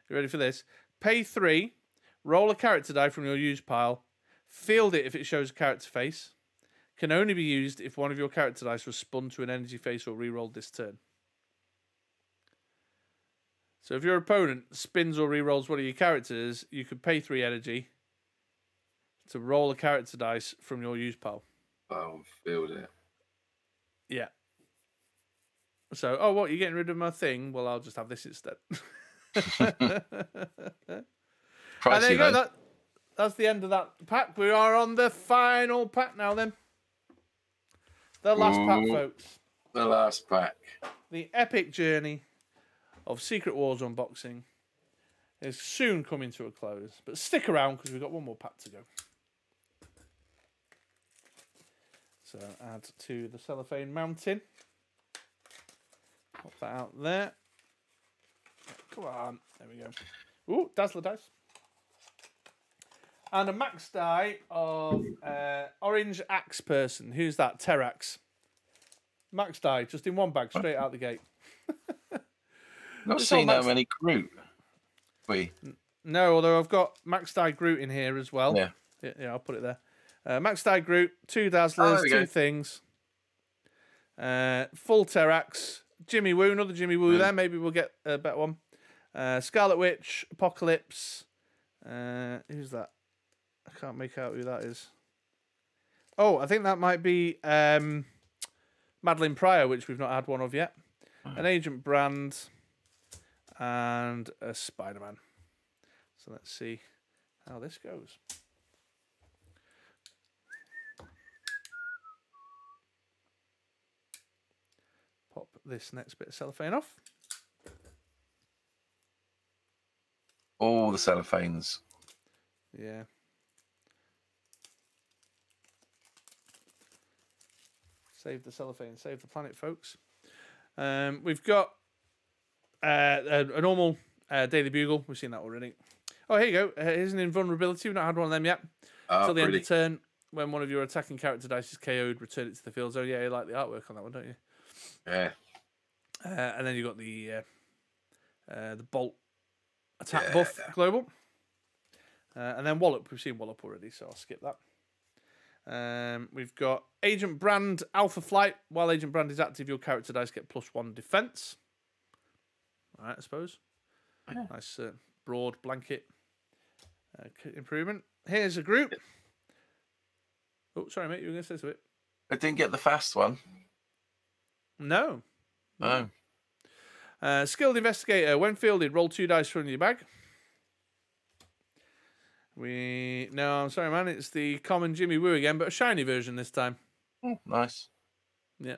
You ready for this? Pay 3, roll a character die from your use pile, field it if it shows a character face, can only be used if one of your character dice was spun to an energy face or rerolled this turn. So if your opponent spins or rerolls one of your characters, you could pay 3 energy to roll a character dice from your use pile. Oh, field it. Yeah. So, oh, what, you're getting rid of my thing? Well, I'll just have this instead. And there you go. That's the end of that pack. We are on the final pack now, then. The last pack, folks. The last pack. The epic journey of Secret Wars unboxing is soon coming to a close, but stick around because we've got one more pack to go. So add to the cellophane mountain. Pop that out there. Come on, there we go. Ooh, Dazzler dice. And a max die of Orange Axe Person. Who's that? Terax. Max die, just in one bag, straight out the gate. Not seen that many Groot. We. No, although I've got Max die Groot in here as well. Yeah. Yeah, I'll put it there. Max die Groot, two Dazzlers, two things. Full Terax. Jimmy Woo, another Jimmy Woo there. Maybe we'll get a better one. Scarlet Witch, Apocalypse. Who's that? I can't make out who that is. Oh, I think that might be Madeline Pryor, which we've not had one of yet. An Agent Brand and a Spider-Man. So let's see how this goes. Pop this next bit of cellophane off. All the cellophanes. Yeah. Save the cellophane, save the planet, folks. We've got a normal Daily Bugle. We've seen that already. Oh, here you go. Here's an invulnerability. We've not had one of them yet. Until the end of turn, when one of your attacking character dice is KO'd, return it to the field. Oh, yeah, you like the artwork on that one, don't you? Yeah. And then you've got the Bolt attack buff global. And then Wallop. We've seen Wallop already, so I'll skip that. We've got Agent Brand Alpha Flight. While Agent Brand is active, your character dice get +1 defense. All right, I suppose. Yeah. Nice broad blanket improvement. Here's a group. Oh, sorry, mate. You were going to say something. I didn't get the fast one. No. No. Skilled Investigator. When fielded, roll 2 dice from your bag. No, I'm sorry, man. It's the common Jimmy Woo again, but a shiny version this time. Oh, nice. Yeah.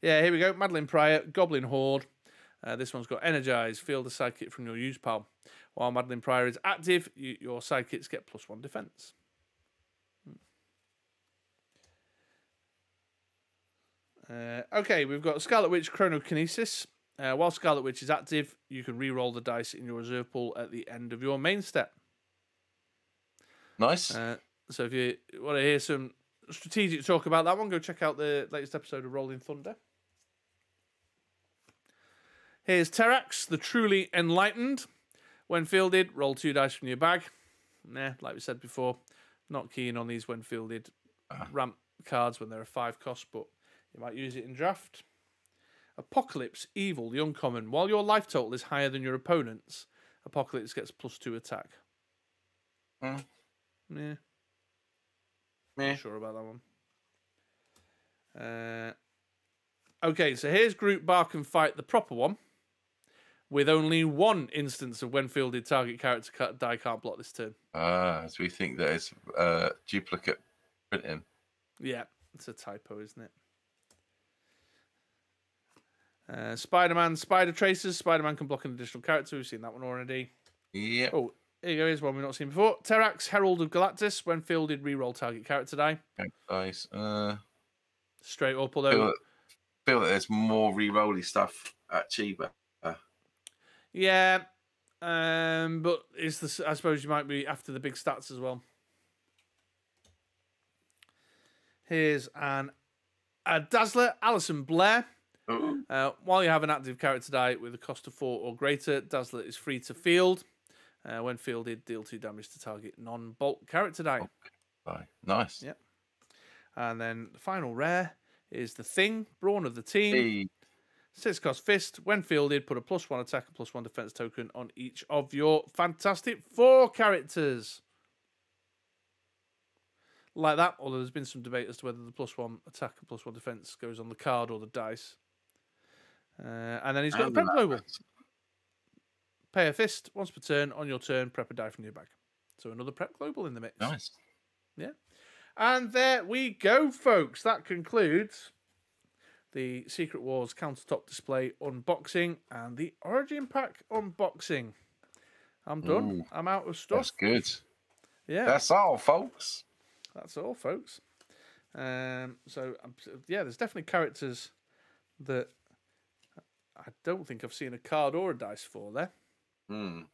Yeah, here we go. Madeline Pryor, Goblin Horde. This one's got Energize. Field a sidekick from your use pal. While Madeline Pryor is active, your sidekicks get +1 defense. Okay, we've got Scarlet Witch Chronokinesis. While Scarlet Witch is active, you can re-roll the dice in your reserve pool at the end of your main step. Nice. So if you want to hear some strategic talk about that one, go check out the latest episode of Rolling Thunder. Here's Terax, the Truly Enlightened. When fielded, roll 2 dice from your bag. Nah, like we said before, not keen on these when fielded ramp cards when they're a 5 cost, but you might use it in draft. Apocalypse, Evil, the uncommon. While your life total is higher than your opponent's, Apocalypse gets +2 attack. Mm. Yeah. Not sure about that one. Okay, so here's Groot Bark and Fight, the proper one, with only one instance of when fielded target character die can't block this turn. Ah, so we think that it's duplicate printing. Yeah, it's a typo, isn't it? Spider-Man, Spider Tracers. Spider-Man can block an additional character. We've seen that one already. Yeah. Oh, here you go. Here's one we've not seen before. Terax, Herald of Galactus. When fielded, re-roll target character die. Nice. Straight up, although... I feel that there's more re-rolly stuff at Chiba. Yeah. But it's the, I suppose you might be after the big stats as well. Here's a Dazzler, Alison Blair. While you have an active character die with a cost of 4 or greater, Dazzler is free to field. When fielded, deal 2 damage to target non-bolt character die. Okay. Nice. Yep. And then the final rare is the Thing, Brawn of the Team. Hey. 6 cost fist. When fielded, put a +1 attack and +1 defense token on each of your Fantastic 4 characters. Like that, although there's been some debate as to whether the +1 attack and +1 defense goes on the card or the dice. And then he's got a prep global. Pay a fist once per turn. On your turn, prep a die from your bag. So another prep global in the mix. Nice. Yeah. And there we go, folks. That concludes the Secret Wars countertop display unboxing and the Origin Pack unboxing. I'm done. Ooh, I'm out of stuff. That's good. Yeah. That's all, folks. That's all, folks. So, yeah, there's definitely characters that... I don't think I've seen a card or a dice for there. Mm.